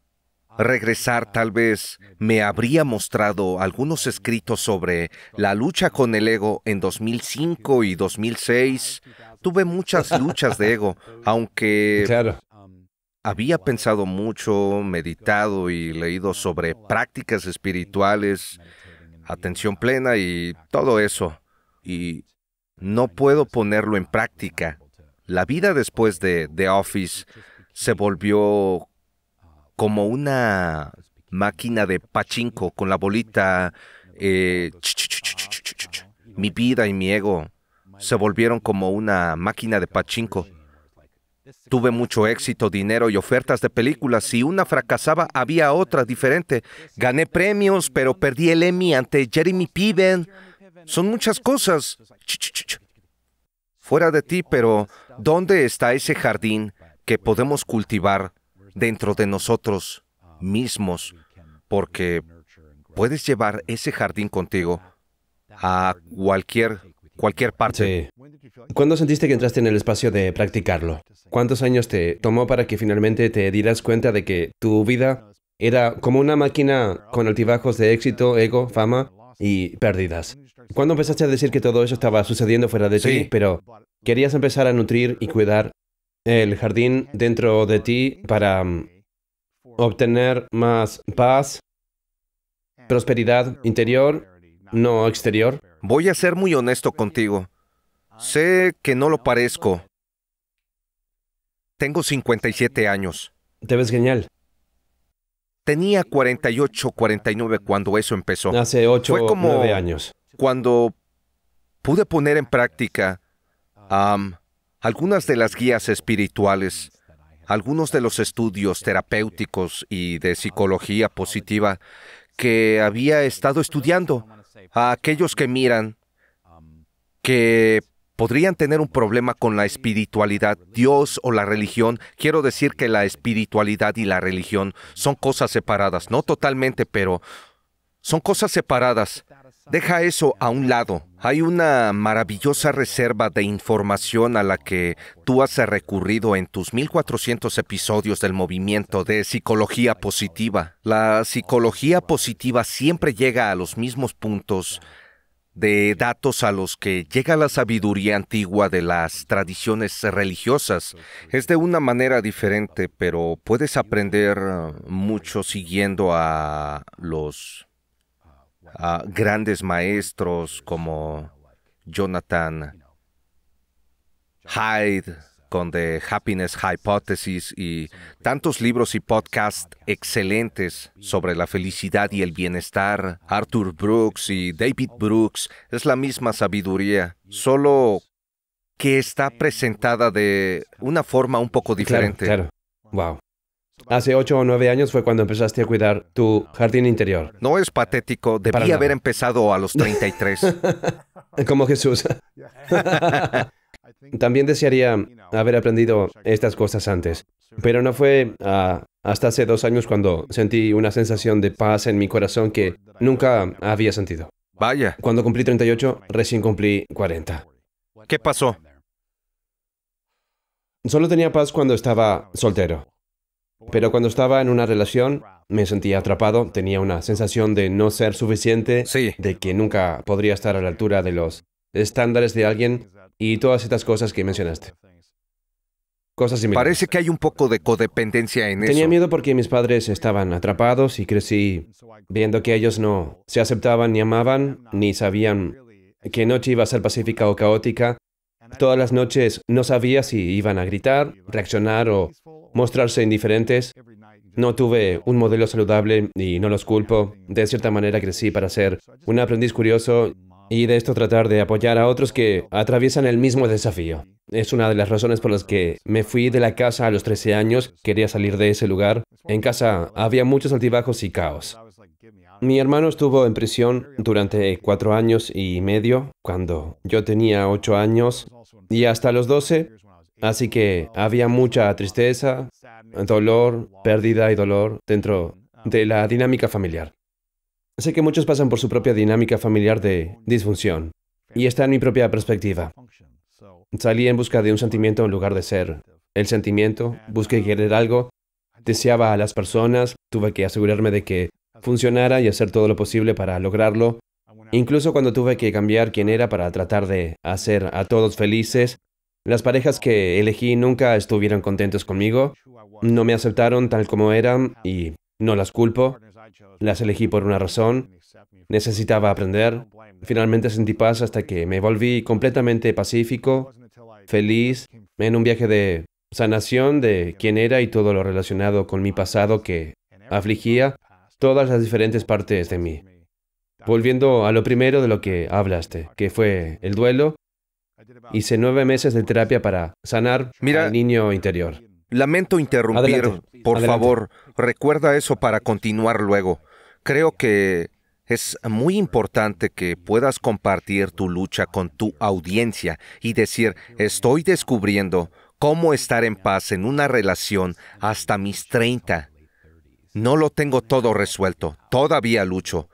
regresar, tal vez me habría mostrado algunos escritos sobre la lucha con el ego en 2005 y 2006. Tuve muchas luchas de ego, aunque había pensado mucho, meditado y leído sobre prácticas espirituales, atención plena y todo eso. Y no puedo ponerlo en práctica. La vida después de The Office se volvió como una máquina de pachinko con la bolita. Mi vida y mi ego se volvieron como una máquina de pachinko. Tuve mucho éxito, dinero y ofertas de películas. Si una fracasaba, había otra diferente. Gané premios, pero perdí el Emmy ante Jeremy Piven. Son muchas cosas. Fuera de ti, pero ¿dónde está ese jardín que podemos cultivar dentro de nosotros mismos? Porque puedes llevar ese jardín contigo a cualquier parte. Sí. ¿Cuándo sentiste que entraste en el espacio de practicarlo? ¿Cuántos años te tomó para que finalmente te dieras cuenta de que tu vida era como una máquina con altibajos de éxito, ego, fama y pérdidas? ¿Cuándo empezaste a decir que todo eso estaba sucediendo fuera de ti, pero querías empezar a nutrir y cuidar el jardín dentro de ti para obtener más paz, prosperidad interior, no exterior? Voy a ser muy honesto contigo. Sé que no lo parezco. Tengo 57 años. Te ves genial. Tenía 48, 49 cuando eso empezó. Hace 8 o 9 años. Cuando pude poner en práctica algunas de las guías espirituales, algunos de los estudios terapéuticos y de psicología positiva que había estado estudiando, a aquellos que miran que podrían tener un problema con la espiritualidad, Dios o la religión. Quiero decir que la espiritualidad y la religión son cosas separadas. No totalmente, pero son cosas separadas. Deja eso a un lado. Hay una maravillosa reserva de información a la que tú has recurrido en tus 1400 episodios del movimiento de psicología positiva. La psicología positiva siempre llega a los mismos puntos de datos a los que llega la sabiduría antigua de las tradiciones religiosas. Es de una manera diferente, pero puedes aprender mucho siguiendo a los grandes maestros como Jonathan Haidt con The Happiness Hypothesis y tantos libros y podcasts excelentes sobre la felicidad y el bienestar. Arthur Brooks y David Brooks. Es la misma sabiduría, solo que está presentada de una forma un poco diferente. Claro, claro. Wow. Hace 8 o 9 años fue cuando empezaste a cuidar tu jardín interior. No es patético. Debí haber empezado a los 33. Como Jesús. También desearía haber aprendido estas cosas antes, pero no fue hasta hace 2 años cuando sentí una sensación de paz en mi corazón que nunca había sentido. Vaya. Cuando cumplí 38, recién cumplí 40. ¿Qué pasó? Solo tenía paz cuando estaba soltero, pero cuando estaba en una relación me sentía atrapado, tenía una sensación de no ser suficiente, de que nunca podría estar a la altura de los estándares de alguien y todas estas cosas que mencionaste. Cosas similares. Parece que hay un poco de codependencia en eso. Tenía miedo porque mis padres estaban atrapados y crecí viendo que ellos no se aceptaban ni amaban, ni sabían qué noche iba a ser pacífica o caótica. Todas las noches no sabía si iban a gritar, reaccionar o mostrarse indiferentes. No tuve un modelo saludable y no los culpo. De cierta manera crecí para ser un aprendiz curioso y de esto tratar de apoyar a otros que atraviesan el mismo desafío. Es una de las razones por las que me fui de la casa a los 13 años. Quería salir de ese lugar. En casa había muchos altibajos y caos. Mi hermano estuvo en prisión durante 4 años y medio, cuando yo tenía 8 años, y hasta los 12. Así que había mucha tristeza, dolor, pérdida y dolor dentro de la dinámica familiar. Sé que muchos pasan por su propia dinámica familiar de disfunción, y está en mi propia perspectiva. Salí en busca de un sentimiento en lugar de ser el sentimiento, busqué querer algo, deseaba a las personas, tuve que asegurarme de que funcionara y hacer todo lo posible para lograrlo. Incluso cuando tuve que cambiar quién era para tratar de hacer a todos felices, las parejas que elegí nunca estuvieron contentos conmigo, no me aceptaron tal como eran y no las culpo. Las elegí por una razón. Necesitaba aprender. Finalmente sentí paz hasta que me volví completamente pacífico, feliz, en un viaje de sanación de quién era y todo lo relacionado con mi pasado que afligía todas las diferentes partes de mí. Volviendo a lo primero de lo que hablaste, que fue el duelo, hice 9 meses de terapia para sanar al niño interior. Lamento interrumpir, por favor, recuerda eso para continuar luego. Creo que es muy importante que puedas compartir tu lucha con tu audiencia y decir, estoy descubriendo cómo estar en paz en una relación hasta mis 30. No lo tengo todo resuelto, todavía lucho.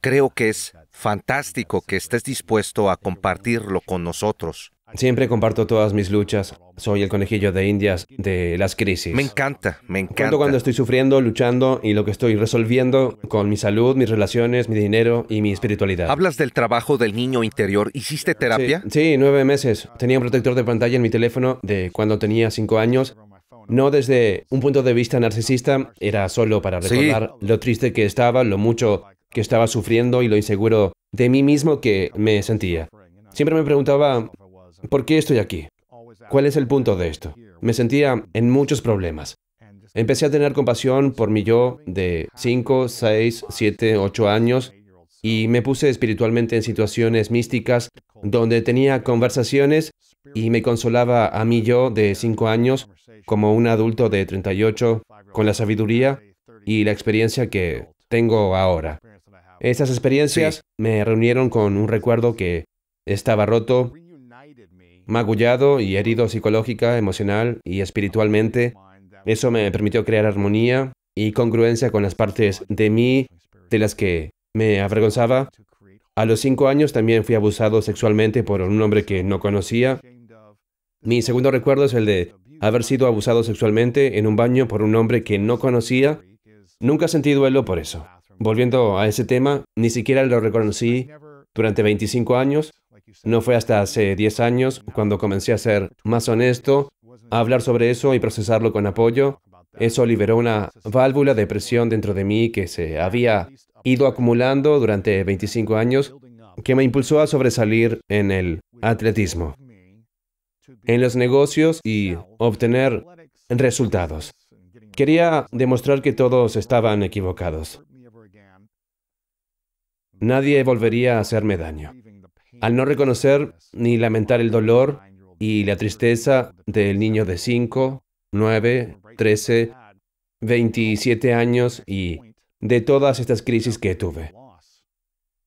Creo que es fantástico que estés dispuesto a compartirlo con nosotros. Siempre comparto todas mis luchas. Soy el conejillo de Indias de las crisis. Me encanta, me encanta. Cuento cuando estoy sufriendo, luchando y lo que estoy resolviendo con mi salud, mis relaciones, mi dinero y mi espiritualidad. ¿Hablas del trabajo del niño interior? ¿Hiciste terapia? Sí, 9 meses. Tenía un protector de pantalla en mi teléfono de cuando tenía 5 años. No desde un punto de vista narcisista, era solo para recordar lo triste que estaba, lo mucho que estaba sufriendo y lo inseguro de mí mismo que me sentía. Siempre me preguntaba, ¿por qué estoy aquí? ¿Cuál es el punto de esto? Me sentía en muchos problemas. Empecé a tener compasión por mi yo de 5, 6, 7, 8 años y me puse espiritualmente en situaciones místicas donde tenía conversaciones y me consolaba a mi yo de 5 años como un adulto de 38 con la sabiduría y la experiencia que tengo ahora. Esas experiencias me reunieron con un recuerdo que estaba roto, magullado y herido psicológica, emocional y espiritualmente. Eso me permitió crear armonía y congruencia con las partes de mí de las que me avergonzaba. A los 5 años también fui abusado sexualmente por un hombre que no conocía. Mi segundo recuerdo es el de haber sido abusado sexualmente en un baño por un hombre que no conocía. Nunca sentí duelo por eso. Volviendo a ese tema, ni siquiera lo reconocí durante 25 años. No fue hasta hace 10 años cuando comencé a ser más honesto, a hablar sobre eso y procesarlo con apoyo. Eso liberó una válvula de presión dentro de mí que se había ido acumulando durante 25 años, que me impulsó a sobresalir en el atletismo, en los negocios y obtener resultados. Quería demostrar que todos estaban equivocados. Nadie volvería a hacerme daño. Al no reconocer ni lamentar el dolor y la tristeza del niño de 5, 9, 13, 27 años y de todas estas crisis que tuve.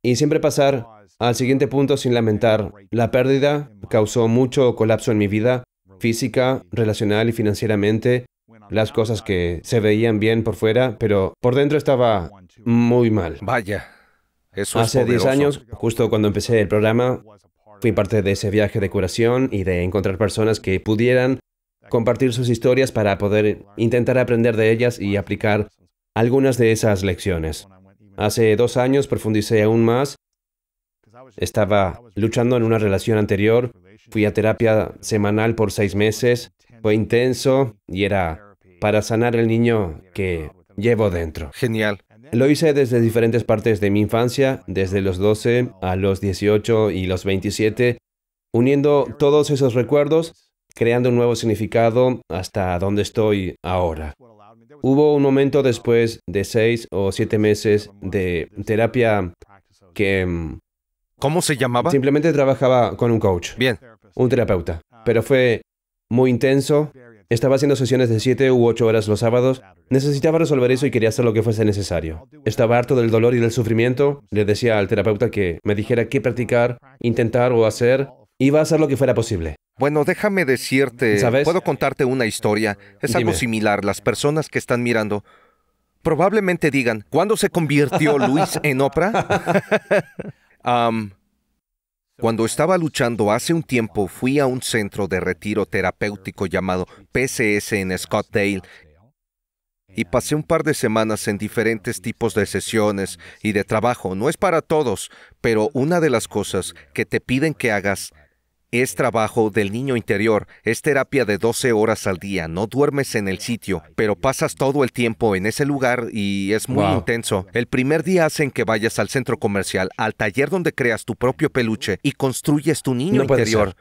Y siempre pasar al siguiente punto sin lamentar. La pérdida causó mucho colapso en mi vida, física, relacional y financieramente. Las cosas que se veían bien por fuera, pero por dentro estaba muy mal. Vaya, eso es poderoso. Hace 10 años, justo cuando empecé el programa, fui parte de ese viaje de curación y de encontrar personas que pudieran compartir sus historias para poder intentar aprender de ellas y aplicar algunas de esas lecciones. Hace 2 años profundicé aún más. Estaba luchando en una relación anterior. Fui a terapia semanal por 6 meses. Fue intenso y era para sanar el niño que llevo dentro. Genial. Lo hice desde diferentes partes de mi infancia, desde los 12 a los 18 y los 27, uniendo todos esos recuerdos, creando un nuevo significado hasta donde estoy ahora. Hubo un momento después de 6 o 7 meses de terapia que... ¿Cómo se llamaba? Simplemente trabajaba con un coach. Bien. Un terapeuta. Pero fue muy intenso. Estaba haciendo sesiones de 7 u 8 horas los sábados. Necesitaba resolver eso y quería hacer lo que fuese necesario. Estaba harto del dolor y del sufrimiento. Le decía al terapeuta que me dijera qué practicar, intentar o hacer. Iba a hacer lo que fuera posible. Bueno, déjame decirte... ¿Sabes? Puedo contarte una historia. Es algo similar. Las personas que están mirando probablemente digan, ¿cuándo se convirtió Luis en Oprah? Cuando estaba luchando hace un tiempo, fui a un centro de retiro terapéutico llamado PCS en Scottsdale y pasé un par de semanas en diferentes tipos de sesiones y de trabajo. No es para todos, pero una de las cosas que te piden que hagas es trabajo del niño interior. Es terapia de 12 horas al día. No duermes en el sitio, pero pasas todo el tiempo en ese lugar y es muy intenso. El primer día hacen que vayas al centro comercial, al taller donde creas tu propio peluche y construyes tu niño interior.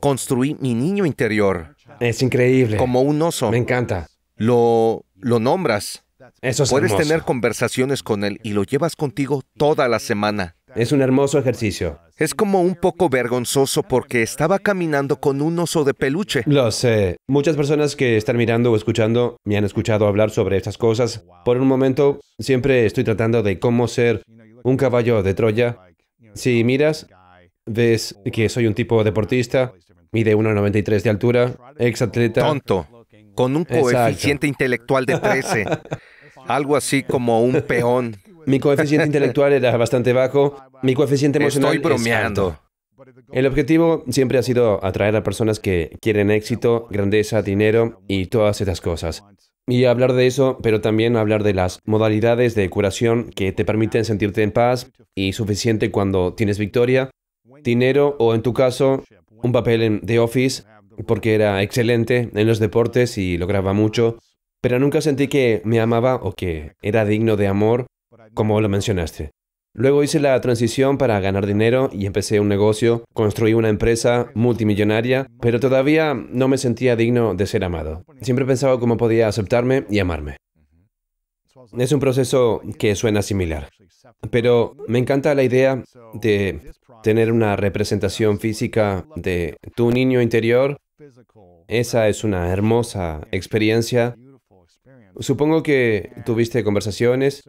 Construí mi niño interior. Es increíble. Como un oso. Me encanta. Lo nombras. Eso es hermoso. Puedes tener conversaciones con él y lo llevas contigo toda la semana. Es un hermoso ejercicio. Es como un poco vergonzoso porque estaba caminando con un oso de peluche. Lo sé. Muchas personas que están mirando o escuchando me han escuchado hablar sobre estas cosas. Por un momento, siempre estoy tratando de cómo ser un caballo de Troya. Si miras, ves que soy un tipo deportista, mide 1,93 de altura, exatleta. Tonto, con un coeficiente intelectual de 13. Algo así como un peón. Mi coeficiente intelectual era bastante bajo. Mi coeficiente emocional... Estoy bromeando. El objetivo siempre ha sido atraer a personas que quieren éxito, grandeza, dinero y todas esas cosas. Y hablar de eso, pero también hablar de las modalidades de curación que te permiten sentirte en paz y suficiente cuando tienes victoria, dinero o, en tu caso, un papel en The Office, porque era excelente en los deportes y lograba mucho, pero nunca sentí que me amaba o que era digno de amor, como lo mencionaste. Luego hice la transición para ganar dinero y empecé un negocio, construí una empresa multimillonaria, pero todavía no me sentía digno de ser amado. Siempre pensaba cómo podía aceptarme y amarme. Es un proceso que suena similar, pero me encanta la idea de tener una representación física de tu niño interior. Esa es una hermosa experiencia. Supongo que tuviste conversaciones,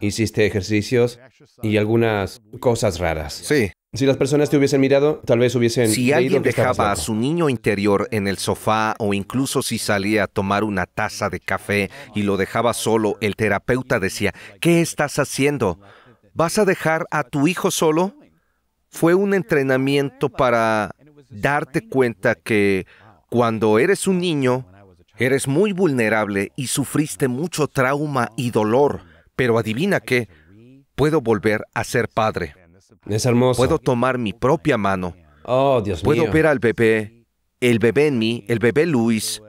hiciste ejercicios y algunas cosas raras. Sí. Si las personas te hubiesen mirado, tal vez hubiesen... Si alguien dejaba a su niño interior en el sofá o incluso si salía a tomar una taza de café y lo dejaba solo, el terapeuta decía, ¿qué estás haciendo? ¿Vas a dejar a tu hijo solo? Fue un entrenamiento para darte cuenta que cuando eres un niño, eres muy vulnerable y sufriste mucho trauma y dolor. Pero adivina qué, puedo volver a ser padre. Es hermoso. Puedo tomar mi propia mano. Oh, Dios mío. Puedo ver al bebé, el bebé en mí, el bebé Luis,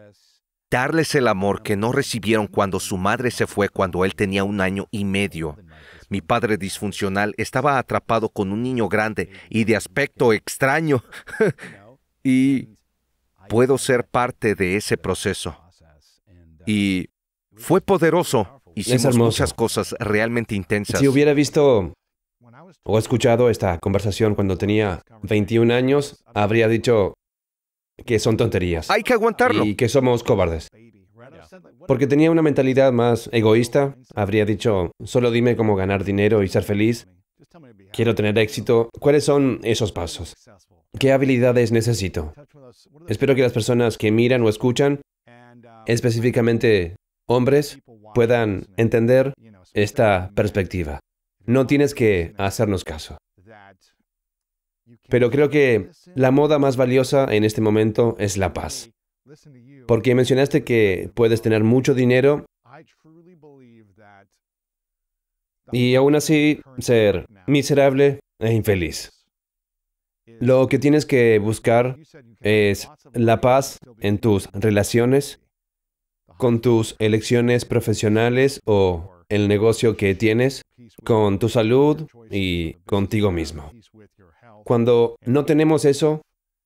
darles el amor que no recibieron cuando su madre se fue cuando él tenía 1 año y medio. Mi padre disfuncional estaba atrapado con un niño grande y de aspecto extraño. Y puedo ser parte de ese proceso. Y fue poderoso. Hicimos muchas cosas realmente intensas. Si hubiera visto o escuchado esta conversación cuando tenía 21 años, habría dicho, que son tonterías. Hay que aguantarlo. Y que somos cobardes. Porque tenía una mentalidad más egoísta. Habría dicho, solo dime cómo ganar dinero y ser feliz. Quiero tener éxito. ¿Cuáles son esos pasos? ¿Qué habilidades necesito? Espero que las personas que miran o escuchan, específicamente hombres, puedan entender esta perspectiva. No tienes que hacernos caso. Pero creo que la moda más valiosa en este momento es la paz. Porque mencionaste que puedes tener mucho dinero y aún así ser miserable e infeliz. Lo que tienes que buscar es la paz en tus relaciones, con tus elecciones profesionales o el negocio que tienes, con tu salud y contigo mismo. Cuando no tenemos eso,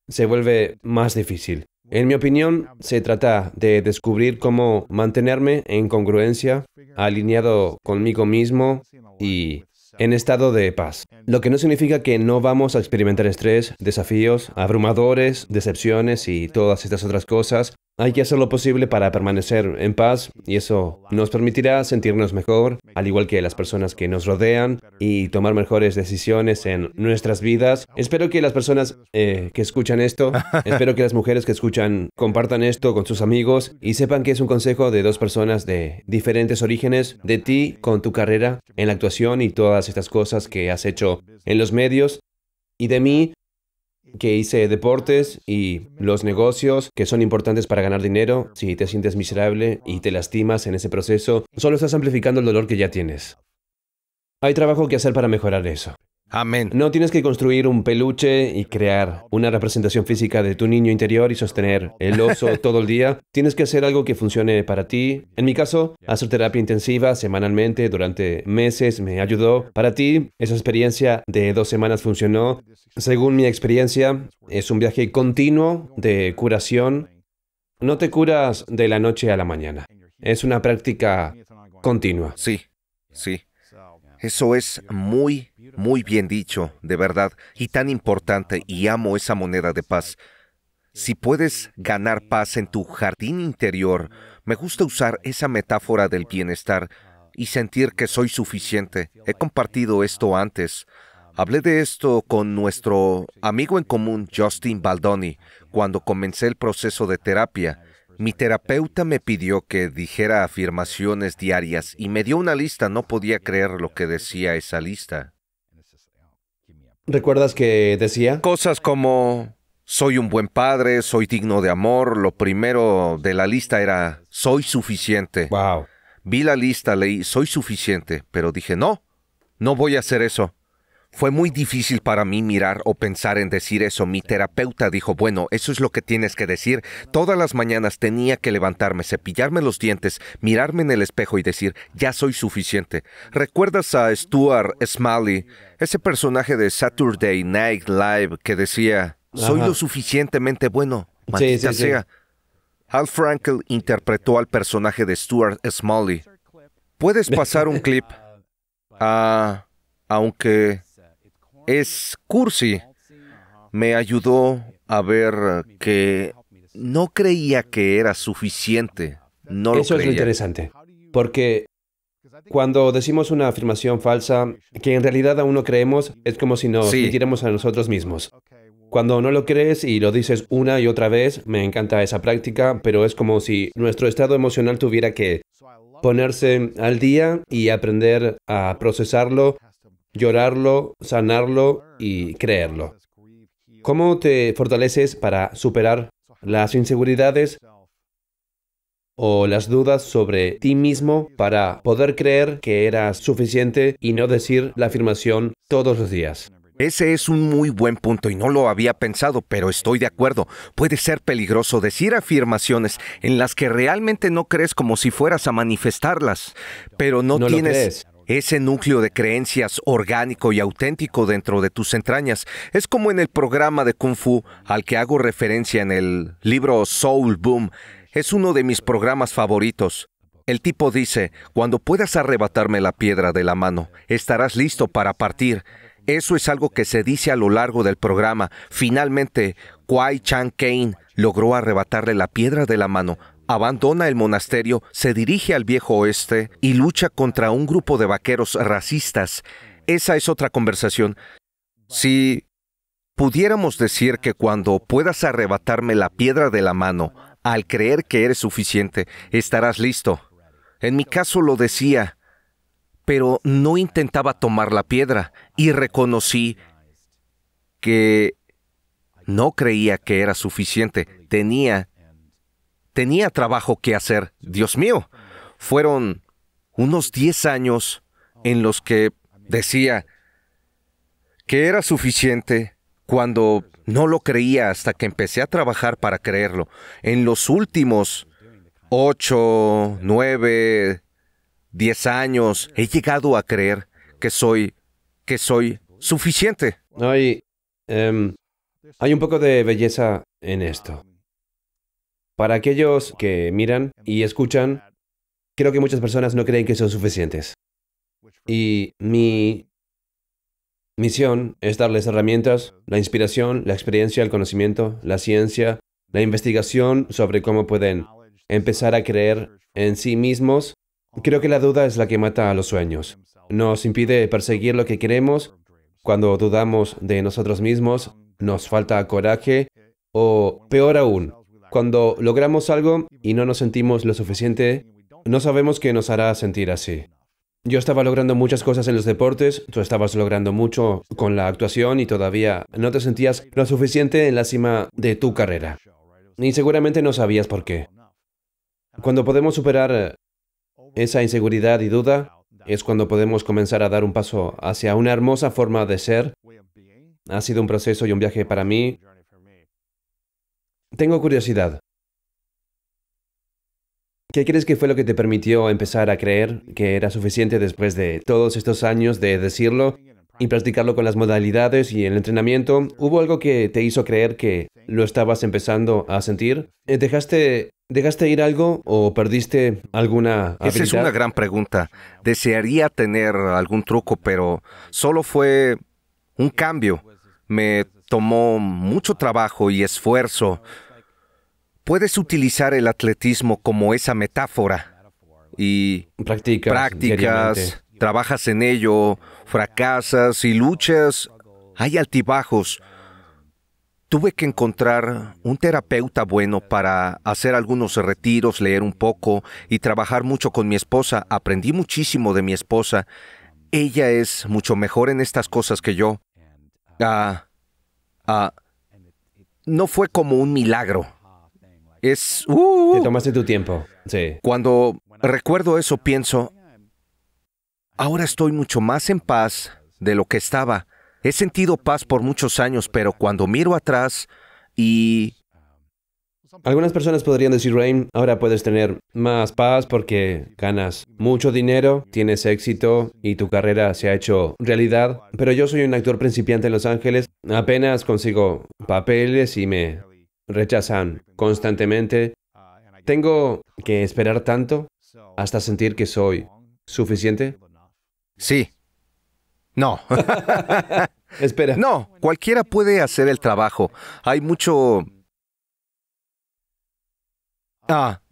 se vuelve más difícil. En mi opinión, se trata de descubrir cómo mantenerme en congruencia, alineado conmigo mismo y en estado de paz. Lo que no significa que no vamos a experimentar estrés, desafíos, abrumadores, decepciones y todas estas otras cosas. Hay que hacer lo posible para permanecer en paz y eso nos permitirá sentirnos mejor, al igual que las personas que nos rodean y tomar mejores decisiones en nuestras vidas. Espero que las personas que escuchan esto, espero que las mujeres que escuchan compartan esto con sus amigos y sepan que es un consejo de dos personas de diferentes orígenes, de ti con tu carrera en la actuación y todas estas cosas que has hecho en los medios y de mí, que hice deportes y los negocios que son importantes para ganar dinero. Si te sientes miserable y te lastimas en ese proceso, solo estás amplificando el dolor que ya tienes. Hay trabajo que hacer para mejorar eso. Amén. No tienes que construir un peluche y crear una representación física de tu niño interior y sostener el oso todo el día. Tienes que hacer algo que funcione para ti. En mi caso, hacer terapia intensiva semanalmente durante meses me ayudó. Para ti, esa experiencia de 2 semanas funcionó. Según mi experiencia, es un viaje continuo de curación. No te curas de la noche a la mañana. Es una práctica continua. Sí, sí. Eso es muy, muy bien dicho, de verdad, y tan importante, y amo esa moneda de paz. Si puedes ganar paz en tu jardín interior, me gusta usar esa metáfora del bienestar y sentir que soy suficiente. He compartido esto antes. Hablé de esto con nuestro amigo en común, Justin Baldoni, cuando comencé el proceso de terapia. Mi terapeuta me pidió que dijera afirmaciones diarias y me dio una lista. No podía creer lo que decía esa lista. ¿Recuerdas que decía? Cosas como, soy un buen padre, soy digno de amor. Lo primero de la lista era, soy suficiente. Wow. Vi la lista, leí, soy suficiente, pero dije, no, no voy a hacer eso. Fue muy difícil para mí mirar o pensar en decir eso. Mi terapeuta dijo, bueno, eso es lo que tienes que decir. Todas las mañanas tenía que levantarme, cepillarme los dientes, mirarme en el espejo y decir, ya soy suficiente. ¿Recuerdas a Stuart Smalley, ese personaje de Saturday Night Live que decía, soy lo suficientemente bueno, maldita sea? Al Frankel interpretó al personaje de Stuart Smalley. ¿Puedes pasar un clip? Aunque... es cursi. Me ayudó a ver que no creía que era suficiente. No lo creía. Eso es lo interesante, porque cuando decimos una afirmación falsa, que en realidad aún no creemos, es como si nos mintiéramos a nosotros mismos. Cuando no lo crees y lo dices una y otra vez, me encanta esa práctica, pero es como si nuestro estado emocional tuviera que ponerse al día y aprender a procesarlo, llorarlo, sanarlo y creerlo. ¿Cómo te fortaleces para superar las inseguridades o las dudas sobre ti mismo para poder creer que eras suficiente y no decir la afirmación todos los días? Ese es un muy buen punto y no lo había pensado, pero estoy de acuerdo. Puede ser peligroso decir afirmaciones en las que realmente no crees, como si fueras a manifestarlas, pero no tienes... ese núcleo de creencias orgánico y auténtico dentro de tus entrañas. Es como en el programa de Kung Fu al que hago referencia en el libro Soul Boom. Es uno de mis programas favoritos. El tipo dice, cuando puedas arrebatarme la piedra de la mano, estarás listo para partir. Eso es algo que se dice a lo largo del programa. Finalmente, Kwai Chang Kane logró arrebatarle la piedra de la mano, abandona el monasterio, se dirige al viejo oeste y lucha contra un grupo de vaqueros racistas. Esa es otra conversación. Si pudiéramos decir que cuando puedas arrebatarme la piedra de la mano, al creer que eres suficiente, estarás listo. En mi caso lo decía, pero no intentaba tomar la piedra y reconocí que no creía que era suficiente. Tenía trabajo que hacer. Dios mío, fueron unos 10 años en los que decía que era suficiente cuando no lo creía hasta que empecé a trabajar para creerlo. En los últimos 8, 9, 10 años he llegado a creer que soy suficiente. Hay un poco de belleza en esto. Para aquellos que miran y escuchan, creo que muchas personas no creen que son suficientes. Y mi misión es darles herramientas, la inspiración, la experiencia, el conocimiento, la ciencia, la investigación sobre cómo pueden empezar a creer en sí mismos. Creo que la duda es la que mata a los sueños. Nos impide perseguir lo que queremos. Cuando dudamos de nosotros mismos, nos falta coraje o, peor aún, cuando logramos algo y no nos sentimos lo suficiente, no sabemos qué nos hará sentir así. Yo estaba logrando muchas cosas en los deportes, tú estabas logrando mucho con la actuación y todavía no te sentías lo suficiente en la cima de tu carrera. Y seguramente no sabías por qué. Cuando podemos superar esa inseguridad y duda, es cuando podemos comenzar a dar un paso hacia una hermosa forma de ser. Ha sido un proceso y un viaje para mí. Tengo curiosidad. ¿Qué crees que fue lo que te permitió empezar a creer que era suficiente después de todos estos años de decirlo y practicarlo con las modalidades y el entrenamiento? ¿Hubo algo que te hizo creer que lo estabas empezando a sentir? ¿Dejaste ir algo o perdiste alguna habilidad? Esa es una gran pregunta. Desearía tener algún truco, pero solo fue un cambio. Me tomó mucho trabajo y esfuerzo. Puedes utilizar el atletismo como esa metáfora y practicas, trabajas en ello, fracasas y luchas. Hay altibajos. Tuve que encontrar un terapeuta bueno para hacer algunos retiros, leer un poco y trabajar mucho con mi esposa. Aprendí muchísimo de mi esposa. Ella es mucho mejor en estas cosas que yo. No fue como un milagro. Te tomaste tu tiempo. Sí. Cuando recuerdo eso, pienso, ahora estoy mucho más en paz de lo que estaba. He sentido paz por muchos años, pero cuando miro atrás y... Algunas personas podrían decir, Rainn, ahora puedes tener más paz porque ganas mucho dinero, tienes éxito y tu carrera se ha hecho realidad. Pero yo soy un actor principiante en Los Ángeles. Apenas consigo papeles y me rechazan constantemente. ¿Tengo que esperar tanto hasta sentir que soy suficiente? Sí. No. Espera. No, cualquiera puede hacer el trabajo. Hay mucho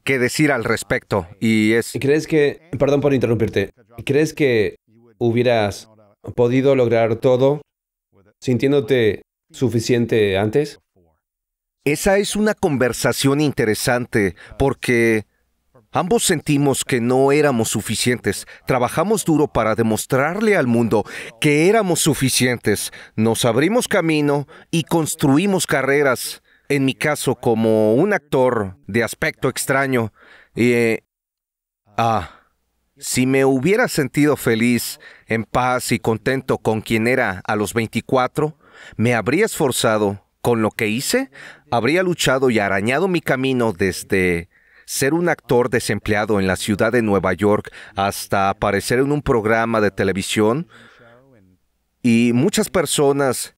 que decir al respecto y es... ¿Crees que... Perdón por interrumpirte. ¿Crees que hubieras podido lograr todo sintiéndote suficiente antes? Esa es una conversación interesante porque ambos sentimos que no éramos suficientes. Trabajamos duro para demostrarle al mundo que éramos suficientes. Nos abrimos camino y construimos carreras. En mi caso, como un actor de aspecto extraño. Si me hubiera sentido feliz, en paz y contento con quien era a los 24, me habría esforzado. Con lo que hice, habría luchado y arañado mi camino desde ser un actor desempleado en la ciudad de Nueva York hasta aparecer en un programa de televisión. Y muchas personas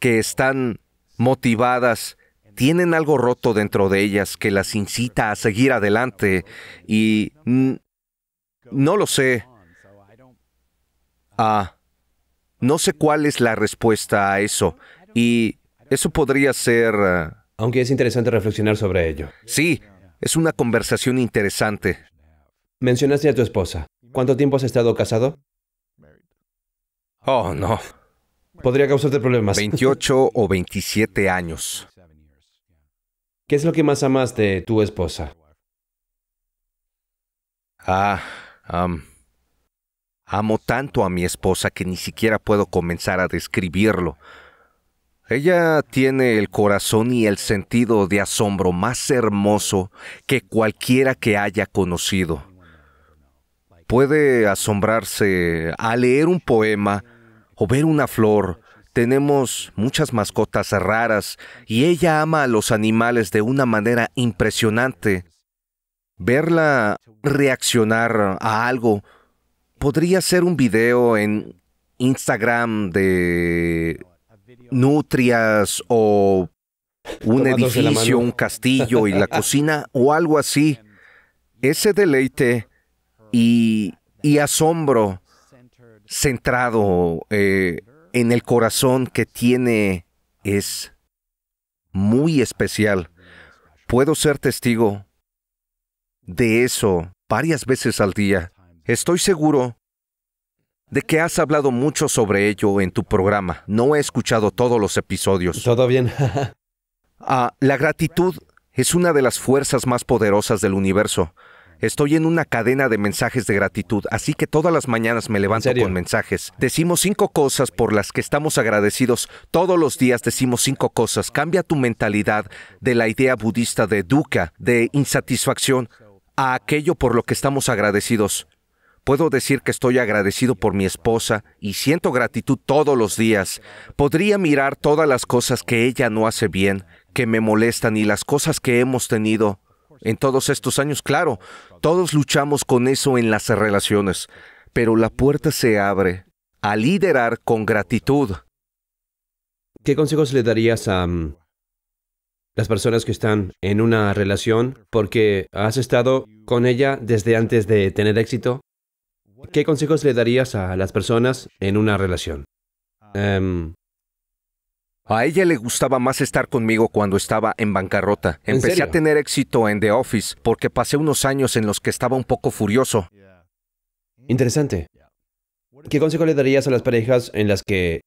que están motivadas tienen algo roto dentro de ellas que las incita a seguir adelante. Y no lo sé. No sé cuál es la respuesta a eso, y eso podría ser... Aunque es interesante reflexionar sobre ello. Sí, es una conversación interesante. Mencionaste a tu esposa. ¿Cuánto tiempo has estado casado? Oh, no. Podría causarte problemas. 28 o 27 años. ¿Qué es lo que más amas de tu esposa? Amo tanto a mi esposa que ni siquiera puedo comenzar a describirlo. Ella tiene el corazón y el sentido de asombro más hermoso que cualquiera que haya conocido. Puede asombrarse al leer un poema o ver una flor. Tenemos muchas mascotas raras y ella ama a los animales de una manera impresionante. Verla reaccionar a algo podría ser un video en Instagram de nutrias o un edificio, un castillo y la cocina o algo así. Ese deleite y asombro centrado en el corazón que tiene es muy especial. Puedo ser testigo de eso varias veces al día. Estoy seguro de que has hablado mucho sobre ello en tu programa. No he escuchado todos los episodios. Todo bien. La gratitud es una de las fuerzas más poderosas del universo. Estoy en una cadena de mensajes de gratitud, así que todas las mañanas me levanto con mensajes. Decimos 5 cosas por las que estamos agradecidos. Todos los días decimos 5 cosas. Cambia tu mentalidad de la idea budista de Dukkha, de insatisfacción, a aquello por lo que estamos agradecidos. Puedo decir que estoy agradecido por mi esposa y siento gratitud todos los días. Podría mirar todas las cosas que ella no hace bien, que me molestan y las cosas que hemos tenido en todos estos años. Claro, todos luchamos con eso en las relaciones, pero la puerta se abre a liderar con gratitud. ¿Qué consejos le darías a las personas que están en una relación, porque has estado con ella desde antes de tener éxito? ¿Qué consejos le darías a las personas en una relación? A ella le gustaba más estar conmigo cuando estaba en bancarrota. Empecé a tener éxito en The Office porque pasé unos años en los que estaba un poco furioso. Interesante. ¿Qué consejo le darías a las parejas en las que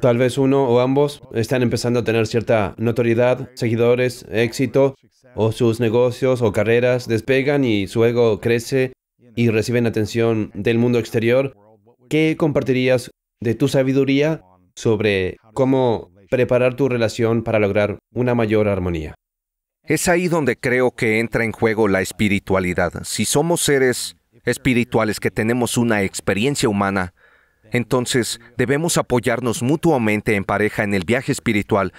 tal vez uno o ambos están empezando a tener cierta notoriedad, seguidores, éxito, o sus negocios o carreras despegan y su ego crece y reciben atención del mundo exterior? ¿Qué compartirías de tu sabiduría sobre cómo preparar tu relación para lograr una mayor armonía? Es ahí donde creo que entra en juego la espiritualidad. Si somos seres espirituales que tenemos una experiencia humana, entonces debemos apoyarnos mutuamente en pareja en el viaje espiritual.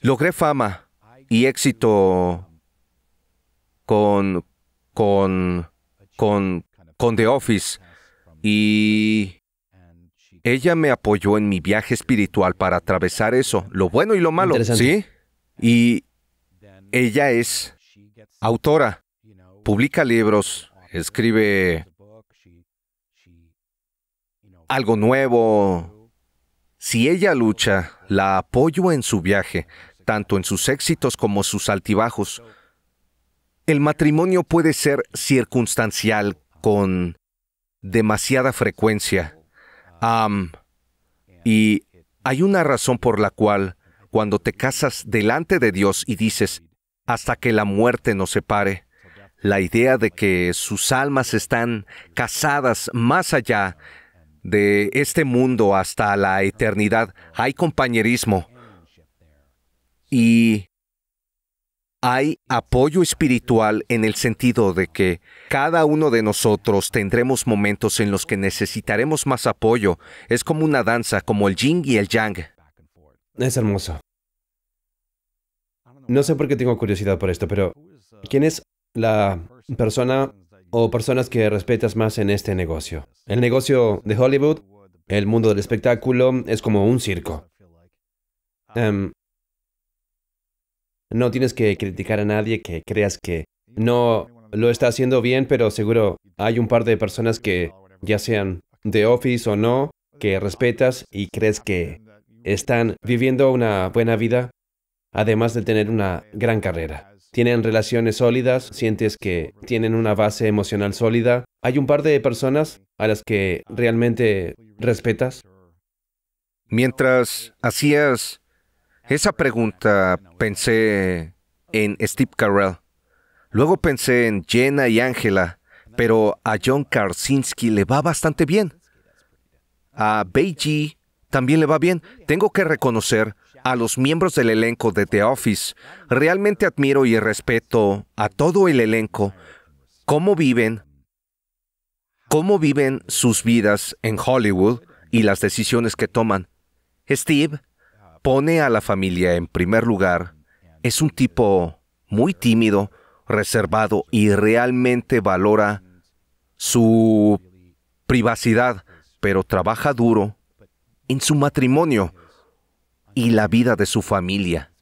Logré fama y éxito con The Office, y ella me apoyó en mi viaje espiritual para atravesar eso, lo bueno y lo malo, ¿sí? Y ella es autora, publica libros, escribe algo nuevo. Si ella lucha, la apoyo en su viaje, tanto en sus éxitos como sus altibajos. El matrimonio puede ser circunstancial con demasiada frecuencia. Y hay una razón por la cual, cuando te casas delante de Dios y dices, hasta que la muerte nos separe, la idea de que sus almas están casadas más allá de este mundo hasta la eternidad, hay compañerismo y hay apoyo espiritual en el sentido de que cada uno de nosotros tendremos momentos en los que necesitaremos más apoyo. Es como una danza, como el yin y el yang. Es hermoso. No sé por qué tengo curiosidad por esto, pero ¿quién es la persona o personas que respetas más en este negocio? El negocio de Hollywood, el mundo del espectáculo, es como un circo. No tienes que criticar a nadie que creas que no lo está haciendo bien, pero seguro hay un par de personas que, ya sean de Office o no, que respetas y crees que están viviendo una buena vida, además de tener una gran carrera. Tienen relaciones sólidas, sientes que tienen una base emocional sólida. Hay un par de personas a las que realmente respetas. Mientras hacías esa pregunta, pensé en Steve Carell. Luego pensé en Jenna y Angela, pero a John Krasinski le va bastante bien. A Baha'i también le va bien. Tengo que reconocer a los miembros del elenco de The Office. Realmente admiro y respeto a todo el elenco. Cómo viven sus vidas en Hollywood y las decisiones que toman. Steve pone a la familia en primer lugar. Es un tipo muy tímido, reservado y realmente valora su privacidad, pero trabaja duro en su matrimonio y la vida de su familia.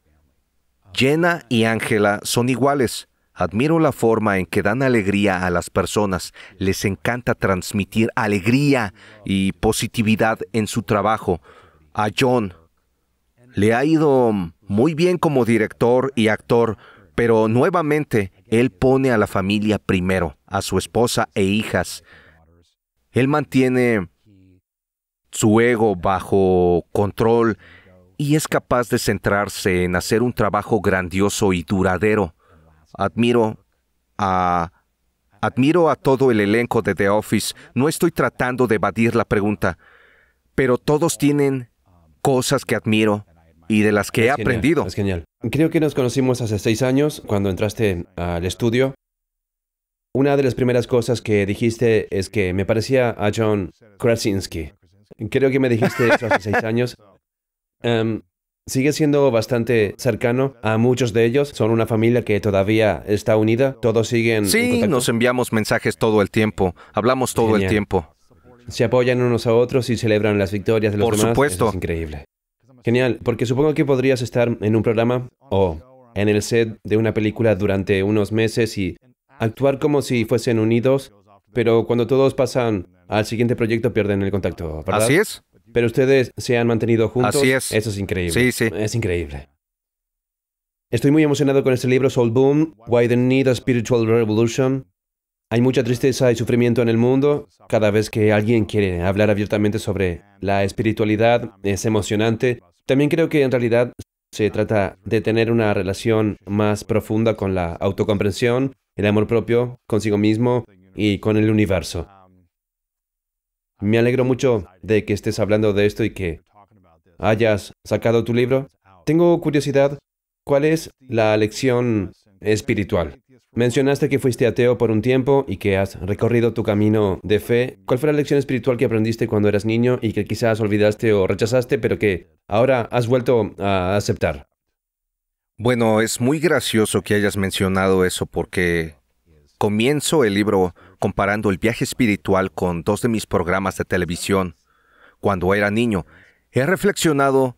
Jenna y Angela son iguales. Admiro la forma en que dan alegría a las personas. Les encanta transmitir alegría y positividad en su trabajo. A John le ha ido muy bien como director y actor, pero nuevamente él pone a la familia primero, a su esposa e hijas. Él mantiene su ego bajo control y es capaz de centrarse en hacer un trabajo grandioso y duradero. Admiro a todo el elenco de The Office. No estoy tratando de evadir la pregunta, pero todos tienen cosas que admiro y de las que he aprendido. Es genial. Creo que nos conocimos hace 6 años, cuando entraste al estudio. Una de las primeras cosas que dijiste es que me parecía a John Krasinski. Creo que me dijiste eso hace 6 años. Sigue siendo bastante cercano a muchos de ellos. Son una familia que todavía está unida. Todos siguen en contacto. Sí, nos enviamos mensajes todo el tiempo. Hablamos todo el tiempo. Se apoyan unos a otros y celebran las victorias de los demás. Por supuesto. Eso es increíble. Genial, porque supongo que podrías estar en un programa o en el set de una película durante unos meses y actuar como si fuesen unidos, pero cuando todos pasan al siguiente proyecto pierden el contacto, ¿verdad? Así es. Pero ustedes se han mantenido juntos. Así es. Eso es increíble. Sí, sí. Es increíble. Estoy muy emocionado con este libro, Soul Boom, Why the Need a Spiritual Revolution. Hay mucha tristeza y sufrimiento en el mundo. Cada vez que alguien quiere hablar abiertamente sobre la espiritualidad, es emocionante. También creo que en realidad se trata de tener una relación más profunda con la autocomprensión, el amor propio, consigo mismo y con el universo. Me alegro mucho de que estés hablando de esto y que hayas sacado tu libro. Tengo curiosidad, ¿cuál es la lección espiritual? Mencionaste que fuiste ateo por un tiempo y que has recorrido tu camino de fe. ¿Cuál fue la lección espiritual que aprendiste cuando eras niño y que quizás olvidaste o rechazaste, pero que ahora has vuelto a aceptar? Bueno, es muy gracioso que hayas mencionado eso porque comienzo el libro comparando el viaje espiritual con 2 de mis programas de televisión cuando era niño. He reflexionado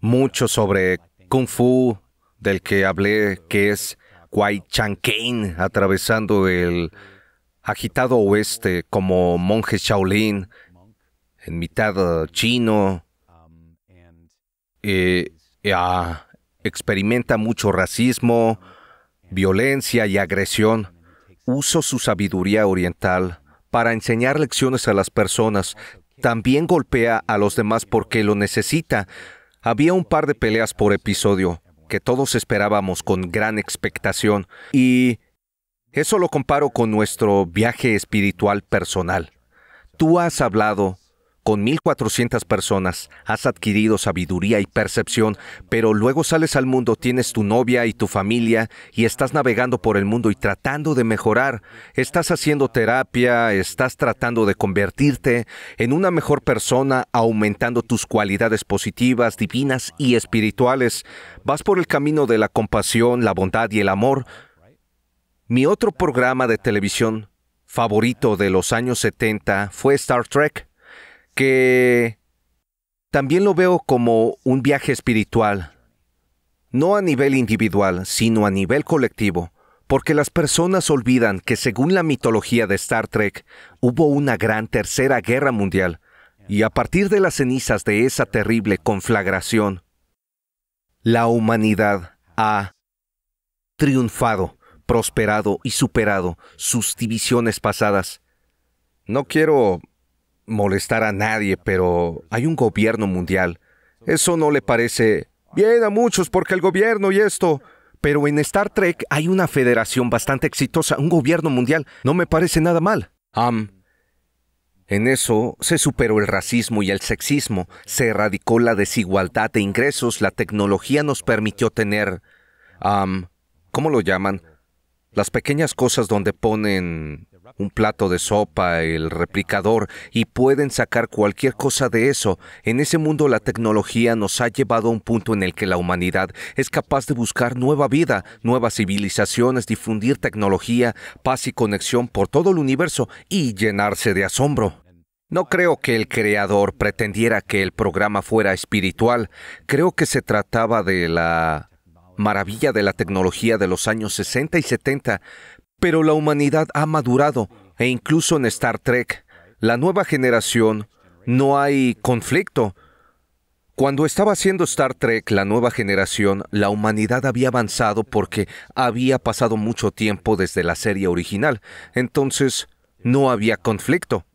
mucho sobre Kung Fu, del que hablé, que es Kwai Chang Kane atravesando el agitado oeste como monje Shaolin, en mitad chino. Experimenta mucho racismo, violencia y agresión. Uso su sabiduría oriental para enseñar lecciones a las personas. También golpea a los demás porque lo necesita. Había un par de peleas por episodio que todos esperábamos con gran expectación. Y eso lo comparo con nuestro viaje espiritual personal. Tú has hablado con 1,400 personas, has adquirido sabiduría y percepción, pero luego sales al mundo, tienes tu novia y tu familia y estás navegando por el mundo y tratando de mejorar. Estás haciendo terapia, estás tratando de convertirte en una mejor persona, aumentando tus cualidades positivas, divinas y espirituales. Vas por el camino de la compasión, la bondad y el amor. Mi otro programa de televisión favorito de los años 70 fue Star Trek, que también lo veo como un viaje espiritual, no a nivel individual, sino a nivel colectivo, porque las personas olvidan que según la mitología de Star Trek, hubo una gran tercera guerra mundial. Y a partir de las cenizas de esa terrible conflagración, la humanidad ha triunfado, prosperado y superado sus divisiones pasadas. No quiero molestar a nadie, pero hay un gobierno mundial. Eso no le parece bien a muchos porque el gobierno y esto... Pero en Star Trek hay una federación bastante exitosa, un gobierno mundial. No me parece nada mal. En eso se superó el racismo y el sexismo, se erradicó la desigualdad de ingresos, la tecnología nos permitió tener... ¿cómo lo llaman? Las pequeñas cosas donde ponen un plato de sopa, el replicador, y pueden sacar cualquier cosa de eso. En ese mundo la tecnología nos ha llevado a un punto en el que la humanidad es capaz de buscar nueva vida, nuevas civilizaciones, difundir tecnología, paz y conexión por todo el universo y llenarse de asombro. No creo que el creador pretendiera que el programa fuera espiritual. Creo que se trataba de la... maravilla de la tecnología de los años 60 y 70, pero la humanidad ha madurado, e incluso en Star Trek, la nueva generación, no hay conflicto. Cuando estaba haciendo Star Trek, la nueva generación, la humanidad había avanzado porque había pasado mucho tiempo desde la serie original, entonces no había conflicto.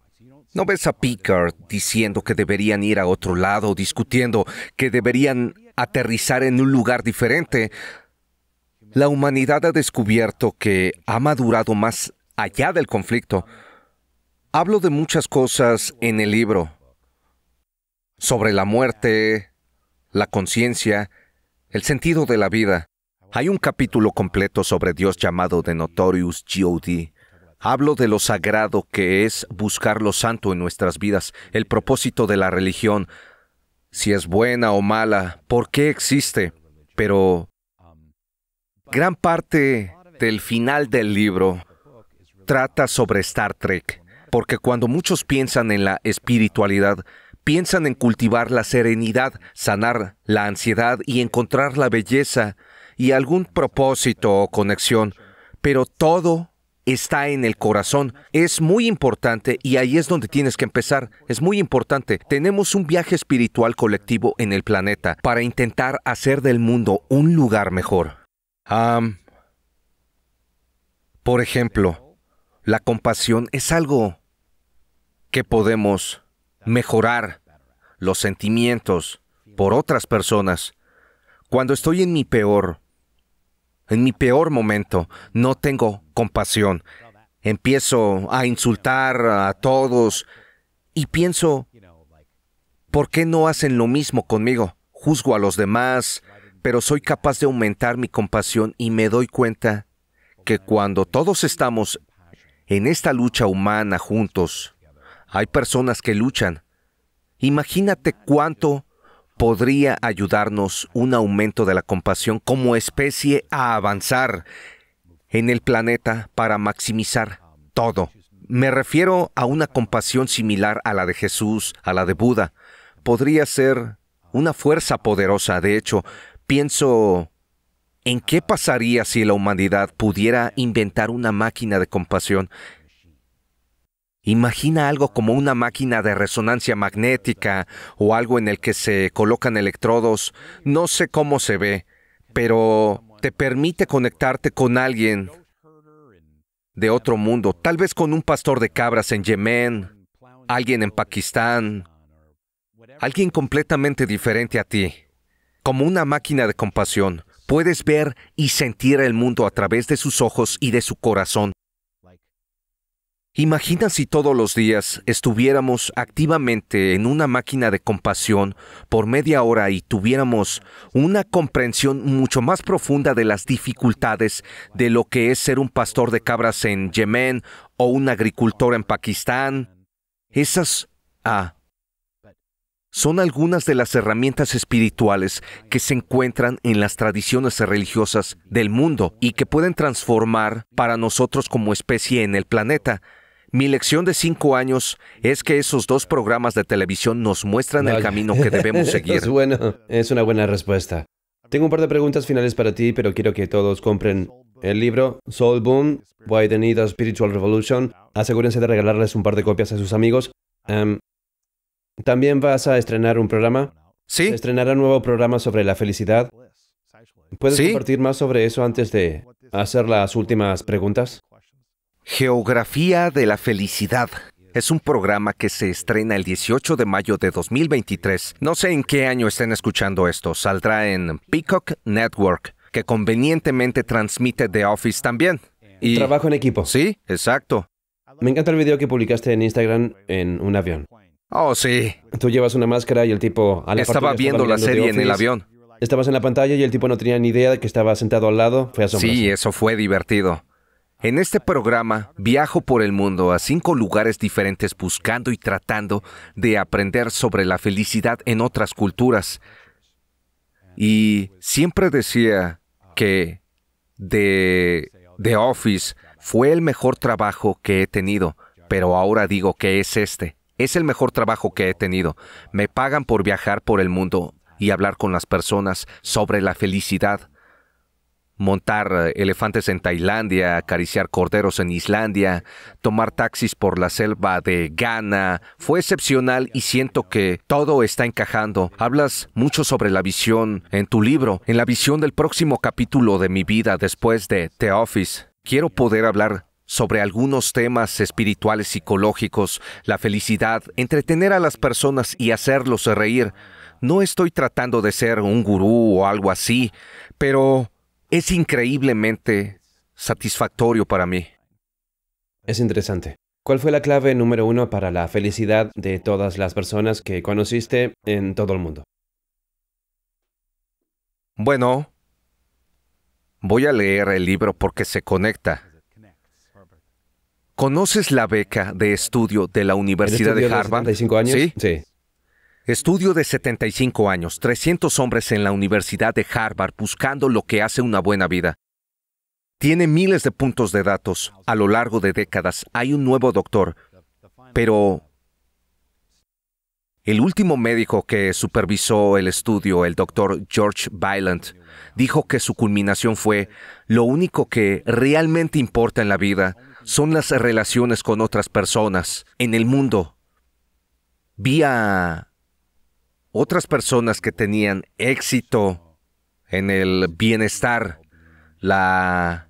No ves a Picard diciendo que deberían ir a otro lado, discutiendo que deberían aterrizar en un lugar diferente. La humanidad ha descubierto que ha madurado más allá del conflicto. Hablo de muchas cosas en el libro, sobre la muerte, la conciencia, el sentido de la vida. Hay un capítulo completo sobre Dios llamado The Notorious G.O.D. Hablo de lo sagrado que es buscar lo santo en nuestras vidas, el propósito de la religión, si es buena o mala, por qué existe. Pero gran parte del final del libro trata sobre Star Trek, porque cuando muchos piensan en la espiritualidad, piensan en cultivar la serenidad, sanar la ansiedad y encontrar la belleza y algún propósito o conexión, pero todo está en el corazón. Es muy importante y ahí es donde tienes que empezar. Es muy importante. Tenemos un viaje espiritual colectivo en el planeta para intentar hacer del mundo un lugar mejor. Por ejemplo, la compasión es algo que podemos mejorar, los sentimientos por otras personas. Cuando estoy en mi peor momento, no tengo compasión. Empiezo a insultar a todos y pienso, ¿por qué no hacen lo mismo conmigo? Juzgo a los demás, pero soy capaz de aumentar mi compasión y me doy cuenta que cuando todos estamos en esta lucha humana juntos, hay personas que luchan. Imagínate cuánto podría ayudarnos un aumento de la compasión como especie a avanzar en el planeta para maximizar todo. Me refiero a una compasión similar a la de Jesús, a la de Buda. Podría ser una fuerza poderosa. De hecho, pienso en qué pasaría si la humanidad pudiera inventar una máquina de compasión. Imagina algo como una máquina de resonancia magnética o algo en el que se colocan electrodos. No sé cómo se ve, pero te permite conectarte con alguien de otro mundo. Tal vez con un pastor de cabras en Yemen, alguien en Pakistán, alguien completamente diferente a ti. Como una máquina de compasión, puedes ver y sentir el mundo a través de sus ojos y de su corazón. Imagina si todos los días estuviéramos activamente en una máquina de compasión por media hora y tuviéramos una comprensión mucho más profunda de las dificultades de lo que es ser un pastor de cabras en Yemen o un agricultor en Pakistán. Esas son algunas de las herramientas espirituales que se encuentran en las tradiciones religiosas del mundo y que pueden transformar para nosotros como especie en el planeta. Mi lección de 5 años es que esos dos programas de televisión nos muestran el camino que debemos seguir. Es bueno, es una buena respuesta. Tengo un par de preguntas finales para ti, pero quiero que todos compren el libro Soul Boom, Why the Need of Spiritual Revolution. Asegúrense de regalarles un par de copias a sus amigos. ¿También vas a estrenar un programa? Sí. ¿Se estrenará un nuevo programa sobre la felicidad? ¿Puedes compartir más sobre eso antes de hacer las últimas preguntas? Geografía de la felicidad. Es un programa que se estrena el 18 de mayo de 2023. No sé en qué año estén escuchando esto. Saldrá en Peacock Network, que convenientemente transmite The Office también. Y... trabajo en equipo. Sí, exacto. Me encanta el video que publicaste en Instagram en un avión. Oh, sí. Tú llevas una máscara y el tipo... Estaba viendo la serie en el avión. Estabas en la pantalla y el tipo no tenía ni idea de que estaba sentado al lado. Fue asombroso. Sí, eso fue divertido. En este programa, viajo por el mundo a 5 lugares diferentes buscando y tratando de aprender sobre la felicidad en otras culturas. Y siempre decía que The Office fue el mejor trabajo que he tenido, pero ahora digo que es este. Es el mejor trabajo que he tenido. Me pagan por viajar por el mundo y hablar con las personas sobre la felicidad. Montar elefantes en Tailandia, acariciar corderos en Islandia, tomar taxis por la selva de Ghana. Fue excepcional y siento que todo está encajando. Hablas mucho sobre la visión en tu libro, en la visión del próximo capítulo de mi vida después de The Office. Quiero poder hablar sobre algunos temas espirituales, psicológicos, la felicidad, entretener a las personas y hacerlos reír. No estoy tratando de ser un gurú o algo así, pero... es increíblemente satisfactorio para mí. Es interesante. ¿Cuál fue la clave número 1 para la felicidad de todas las personas que conociste en todo el mundo? Bueno, voy a leer el libro porque se conecta. ¿Conoces la beca de estudio de la Universidad de Harvard? ¿De 75 años? Sí. Sí. Estudio de 75 años, 300 hombres en la Universidad de Harvard buscando lo que hace una buena vida. Tiene miles de puntos de datos. A lo largo de décadas hay un nuevo doctor, pero el último médico que supervisó el estudio, el doctor George Byland, dijo que su culminación fue: lo único que realmente importa en la vida son las relaciones con otras personas en el mundo. Vía... otras personas que tenían éxito en el bienestar, la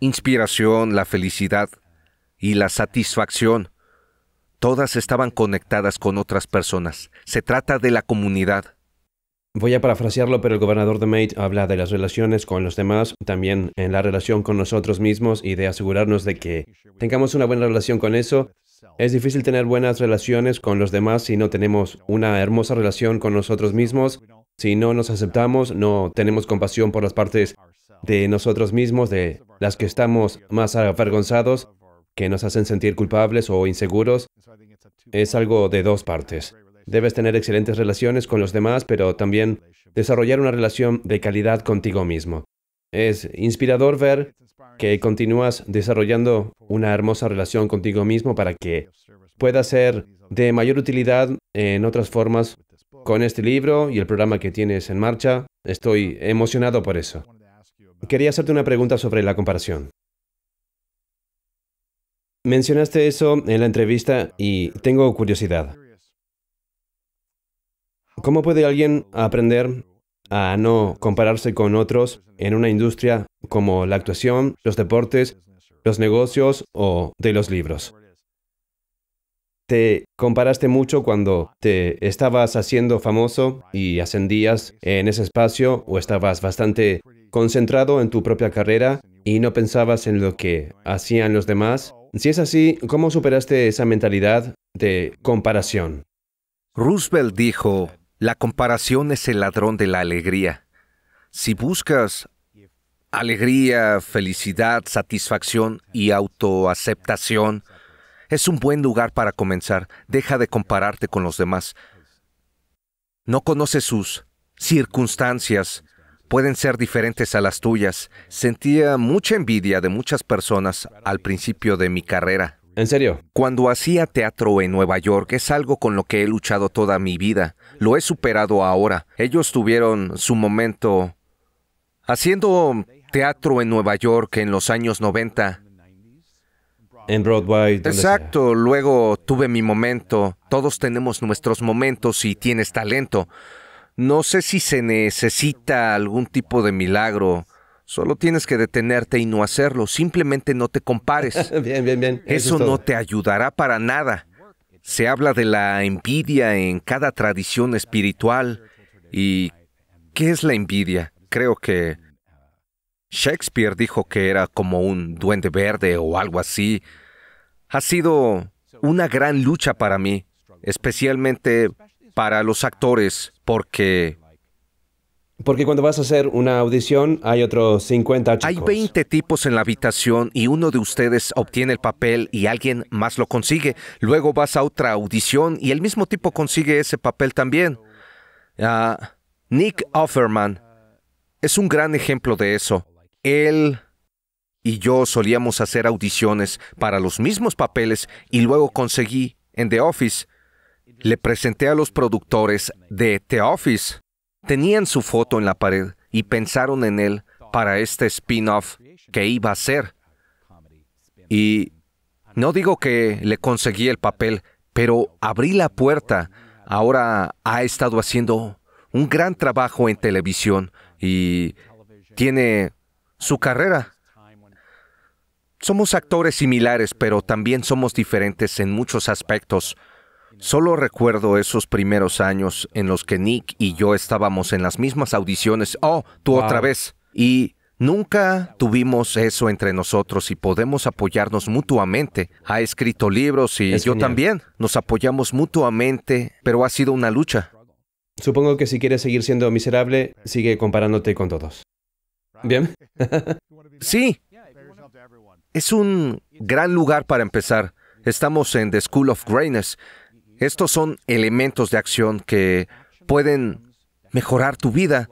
inspiración, la felicidad y la satisfacción, todas estaban conectadas con otras personas. Se trata de la comunidad. Voy a parafrasearlo, pero el gobernador de Maine habla de las relaciones con los demás, también en la relación con nosotros mismos y de asegurarnos de que tengamos una buena relación con eso. Es difícil tener buenas relaciones con los demás si no tenemos una hermosa relación con nosotros mismos, si no nos aceptamos, no tenemos compasión por las partes de nosotros mismos, de las que estamos más avergonzados, que nos hacen sentir culpables o inseguros. Es algo de dos partes. Debes tener excelentes relaciones con los demás, pero también desarrollar una relación de calidad contigo mismo. Es inspirador ver que continúas desarrollando una hermosa relación contigo mismo para que pueda ser de mayor utilidad en otras formas con este libro y el programa que tienes en marcha. Estoy emocionado por eso. Quería hacerte una pregunta sobre la comparación. Mencionaste eso en la entrevista y tengo curiosidad. ¿Cómo puede alguien aprender a no compararse con otros en una industria como la actuación, los deportes, los negocios o de los libros? Te comparaste mucho cuando te estabas haciendo famoso y ascendías en ese espacio, o estabas bastante concentrado en tu propia carrera y no pensabas en lo que hacían los demás. Si es así, ¿cómo superaste esa mentalidad de comparación? Roosevelt dijo: la comparación es el ladrón de la alegría. Si buscas alegría, felicidad, satisfacción y autoaceptación, es un buen lugar para comenzar. Deja de compararte con los demás. No conoces sus circunstancias. Pueden ser diferentes a las tuyas. Sentía mucha envidia de muchas personas al principio de mi carrera. ¿En serio? Cuando hacía teatro en Nueva York, es algo con lo que he luchado toda mi vida. Lo he superado ahora. Ellos tuvieron su momento haciendo teatro en Nueva York en los años 90. en Broadway. Exacto, luego tuve mi momento. Todos tenemos nuestros momentos y tienes talento. No sé si se necesita algún tipo de milagro. Solo tienes que detenerte y no hacerlo. Simplemente no te compares. Bien, bien, bien. Eso no te ayudará para nada. Se habla de la envidia en cada tradición espiritual. ¿Y qué es la envidia? Creo que Shakespeare dijo que era como un duende verde o algo así. Ha sido una gran lucha para mí, especialmente para los actores, porque... Porque cuando vas a hacer una audición, hay otros 50 chicos. Hay 20 tipos en la habitación y uno de ustedes obtiene el papel y alguien más lo consigue. Luego vas a otra audición y el mismo tipo consigue ese papel también. Nick Offerman es un gran ejemplo de eso. Él y yo solíamos hacer audiciones para los mismos papeles y luego conseguí en The Office. Le presenté a los productores de The Office. Tenían su foto en la pared y pensaron en él para este spin-off que iba a hacer. Y no digo que le conseguí el papel, pero abrí la puerta. Ahora ha estado haciendo un gran trabajo en televisión y tiene su carrera. Somos actores similares, pero también somos diferentes en muchos aspectos. Solo recuerdo esos primeros años en los que Nick y yo estábamos en las mismas audiciones. Oh, tú otra vez. Y nunca tuvimos eso entre nosotros y podemos apoyarnos mutuamente. Ha escrito libros y yo también. Nos apoyamos mutuamente, pero ha sido una lucha. Supongo que si quieres seguir siendo miserable, sigue comparándote con todos. ¿Bien? Sí. Es un gran lugar para empezar. Estamos en The School of Greatness. Estos son elementos de acción que pueden mejorar tu vida.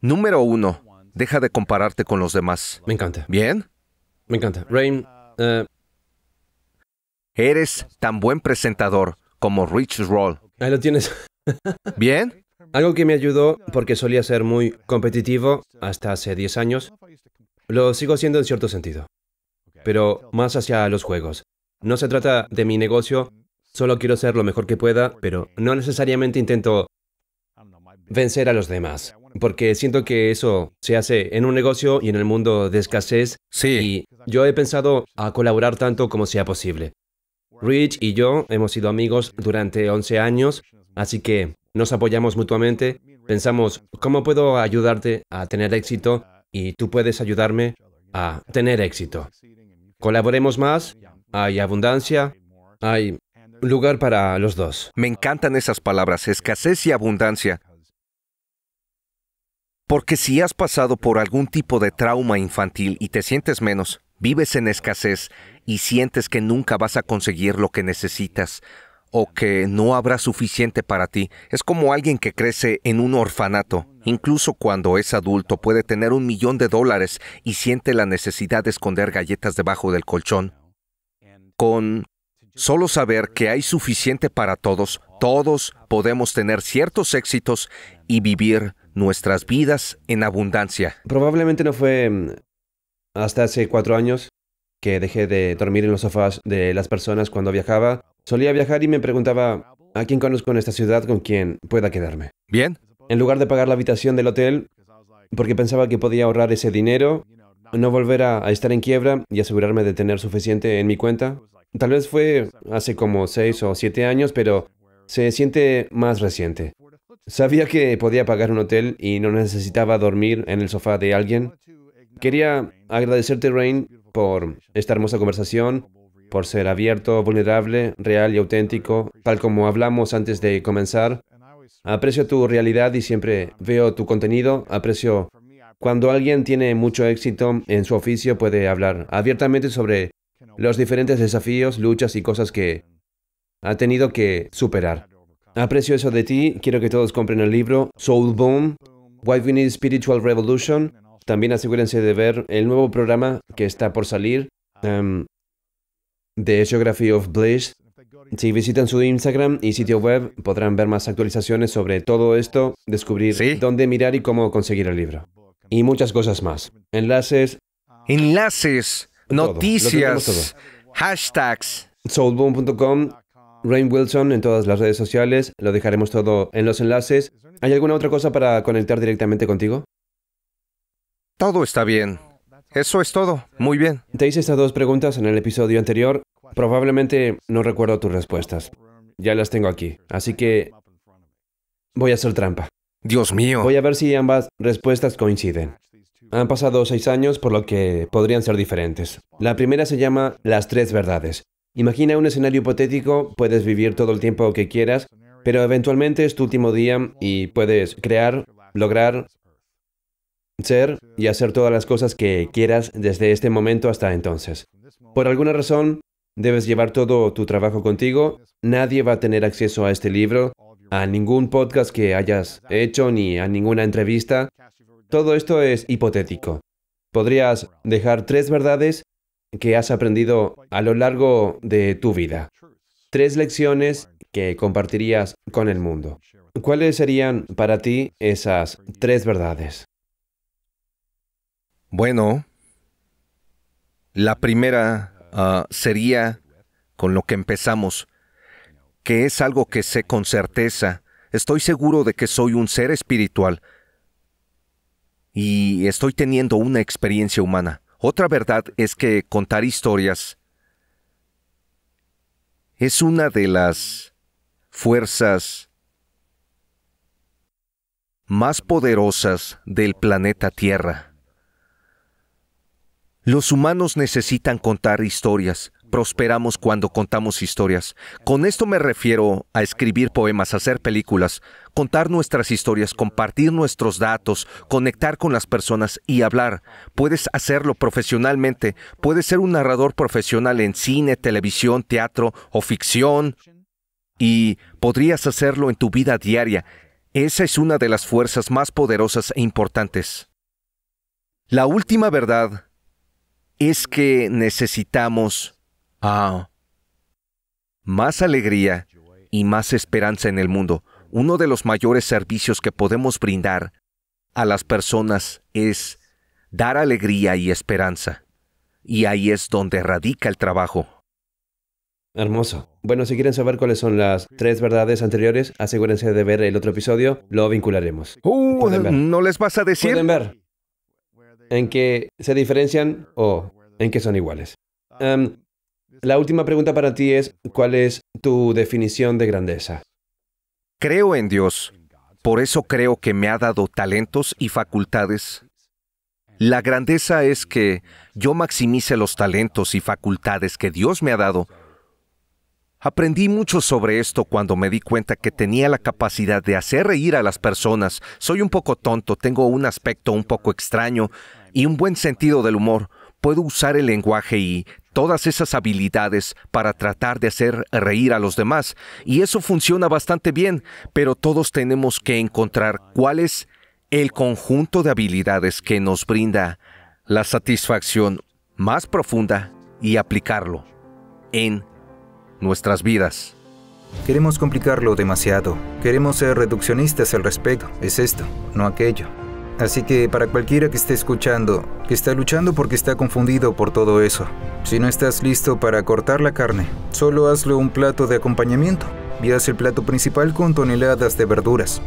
Número uno, deja de compararte con los demás. Me encanta. ¿Bien? Me encanta. Rainn, eres tan buen presentador como Rich Roll. Ahí lo tienes. ¿Bien? Algo que me ayudó, porque solía ser muy competitivo hasta hace 10 años. Lo sigo siendo en cierto sentido, pero más hacia los juegos. No se trata de mi negocio. Solo quiero ser lo mejor que pueda, pero no necesariamente intento vencer a los demás, porque siento que eso se hace en un negocio y en el mundo de escasez. Sí. Y yo he pensado a colaborar tanto como sea posible. Rich y yo hemos sido amigos durante 11 años, así que nos apoyamos mutuamente. Pensamos, ¿cómo puedo ayudarte a tener éxito? Y tú puedes ayudarme a tener éxito. Colaboremos más, hay abundancia, hay... lugar para los dos. Me encantan esas palabras, escasez y abundancia. Porque si has pasado por algún tipo de trauma infantil y te sientes menos, vives en escasez y sientes que nunca vas a conseguir lo que necesitas o que no habrá suficiente para ti. Es como alguien que crece en un orfanato. Incluso cuando es adulto puede tener $1 millón y siente la necesidad de esconder galletas debajo del colchón. Con... solo saber que hay suficiente para todos, todos podemos tener ciertos éxitos y vivir nuestras vidas en abundancia. Probablemente no fue hasta hace 4 años que dejé de dormir en los sofás de las personas cuando viajaba. Solía viajar y me preguntaba, ¿a quién conozco en esta ciudad con quien pueda quedarme? Bien. En lugar de pagar la habitación del hotel, porque pensaba que podía ahorrar ese dinero, no volver a estar en quiebra y asegurarme de tener suficiente en mi cuenta. Tal vez fue hace como 6 o 7 años, pero se siente más reciente. Sabía que podía pagar un hotel y no necesitaba dormir en el sofá de alguien. Quería agradecerte, Rainn, por esta hermosa conversación, por ser abierto, vulnerable, real y auténtico, tal como hablamos antes de comenzar. Aprecio tu realidad y siempre veo tu contenido. Aprecio cuando alguien tiene mucho éxito en su oficio, puede hablar abiertamente sobre los diferentes desafíos, luchas y cosas que ha tenido que superar. Aprecio eso de ti. Quiero que todos compren el libro Soul Boom, Why We Need Spiritual Revolution. También asegúrense de ver el nuevo programa que está por salir, The Geography of Bliss. Si visitan su Instagram y sitio web, podrán ver más actualizaciones sobre todo esto, descubrir dónde mirar y cómo conseguir el libro. Y muchas cosas más. Enlaces. Noticias, hashtags. Soulboom.com, Rainn Wilson en todas las redes sociales. Lo dejaremos todo en los enlaces. ¿Hay alguna otra cosa para conectar directamente contigo? Todo está bien. Eso es todo. Muy bien. Te hice estas dos preguntas en el episodio anterior. Probablemente no recuerdo tus respuestas. Ya las tengo aquí. Así que voy a hacer trampa. Dios mío. Voy a ver si ambas respuestas coinciden. Han pasado 6 años, por lo que podrían ser diferentes. La primera se llama Las 3 verdades. Imagina un escenario hipotético, puedes vivir todo el tiempo que quieras, pero eventualmente es tu último día y puedes crear, lograr, ser y hacer todas las cosas que quieras desde este momento hasta entonces. Por alguna razón, debes llevar todo tu trabajo contigo, nadie va a tener acceso a este libro, a ningún podcast que hayas hecho ni a ninguna entrevista. Todo esto es hipotético. Podrías dejar 3 verdades que has aprendido a lo largo de tu vida. 3 lecciones que compartirías con el mundo. ¿Cuáles serían para ti esas 3 verdades? Bueno, la primera sería con lo que empezamos, que es algo que sé con certeza. Estoy seguro de que soy un ser espiritual. Y estoy teniendo una experiencia humana. Otra verdad es que contar historias es una de las fuerzas más poderosas del planeta Tierra. Los humanos necesitan contar historias. Prosperamos cuando contamos historias. Con esto me refiero a escribir poemas, hacer películas, contar nuestras historias, compartir nuestros datos, conectar con las personas y hablar. Puedes hacerlo profesionalmente. Puedes ser un narrador profesional en cine, televisión, teatro o ficción. Y podrías hacerlo en tu vida diaria. Esa es una de las fuerzas más poderosas e importantes. La última verdad es que necesitamos más alegría y más esperanza en el mundo. Uno de los mayores servicios que podemos brindar a las personas es dar alegría y esperanza. Y ahí es donde radica el trabajo. Hermoso. Bueno, si quieren saber cuáles son las 3 verdades anteriores, asegúrense de ver el otro episodio, lo vincularemos. ¿No les vas a decir? Pueden ver en qué se diferencian o en qué son iguales. La última pregunta para ti es, ¿cuál es tu definición de grandeza? Creo en Dios. Por eso creo que me ha dado talentos y facultades. La grandeza es que yo maximice los talentos y facultades que Dios me ha dado. Aprendí mucho sobre esto cuando me di cuenta que tenía la capacidad de hacer reír a las personas. Soy un poco tonto, tengo un aspecto un poco extraño y un buen sentido del humor. Puedo usar el lenguaje y todas esas habilidades para tratar de hacer reír a los demás. Y eso funciona bastante bien, pero todos tenemos que encontrar cuál es el conjunto de habilidades que nos brinda la satisfacción más profunda y aplicarlo en nuestras vidas. Queremos complicarlo demasiado. Queremos ser reduccionistas al respecto. Es esto, no aquello. Así que para cualquiera que esté escuchando, que está luchando porque está confundido por todo eso, si no estás listo para cortar la carne, solo hazlo un plato de acompañamiento y haz el plato principal con toneladas de verduras.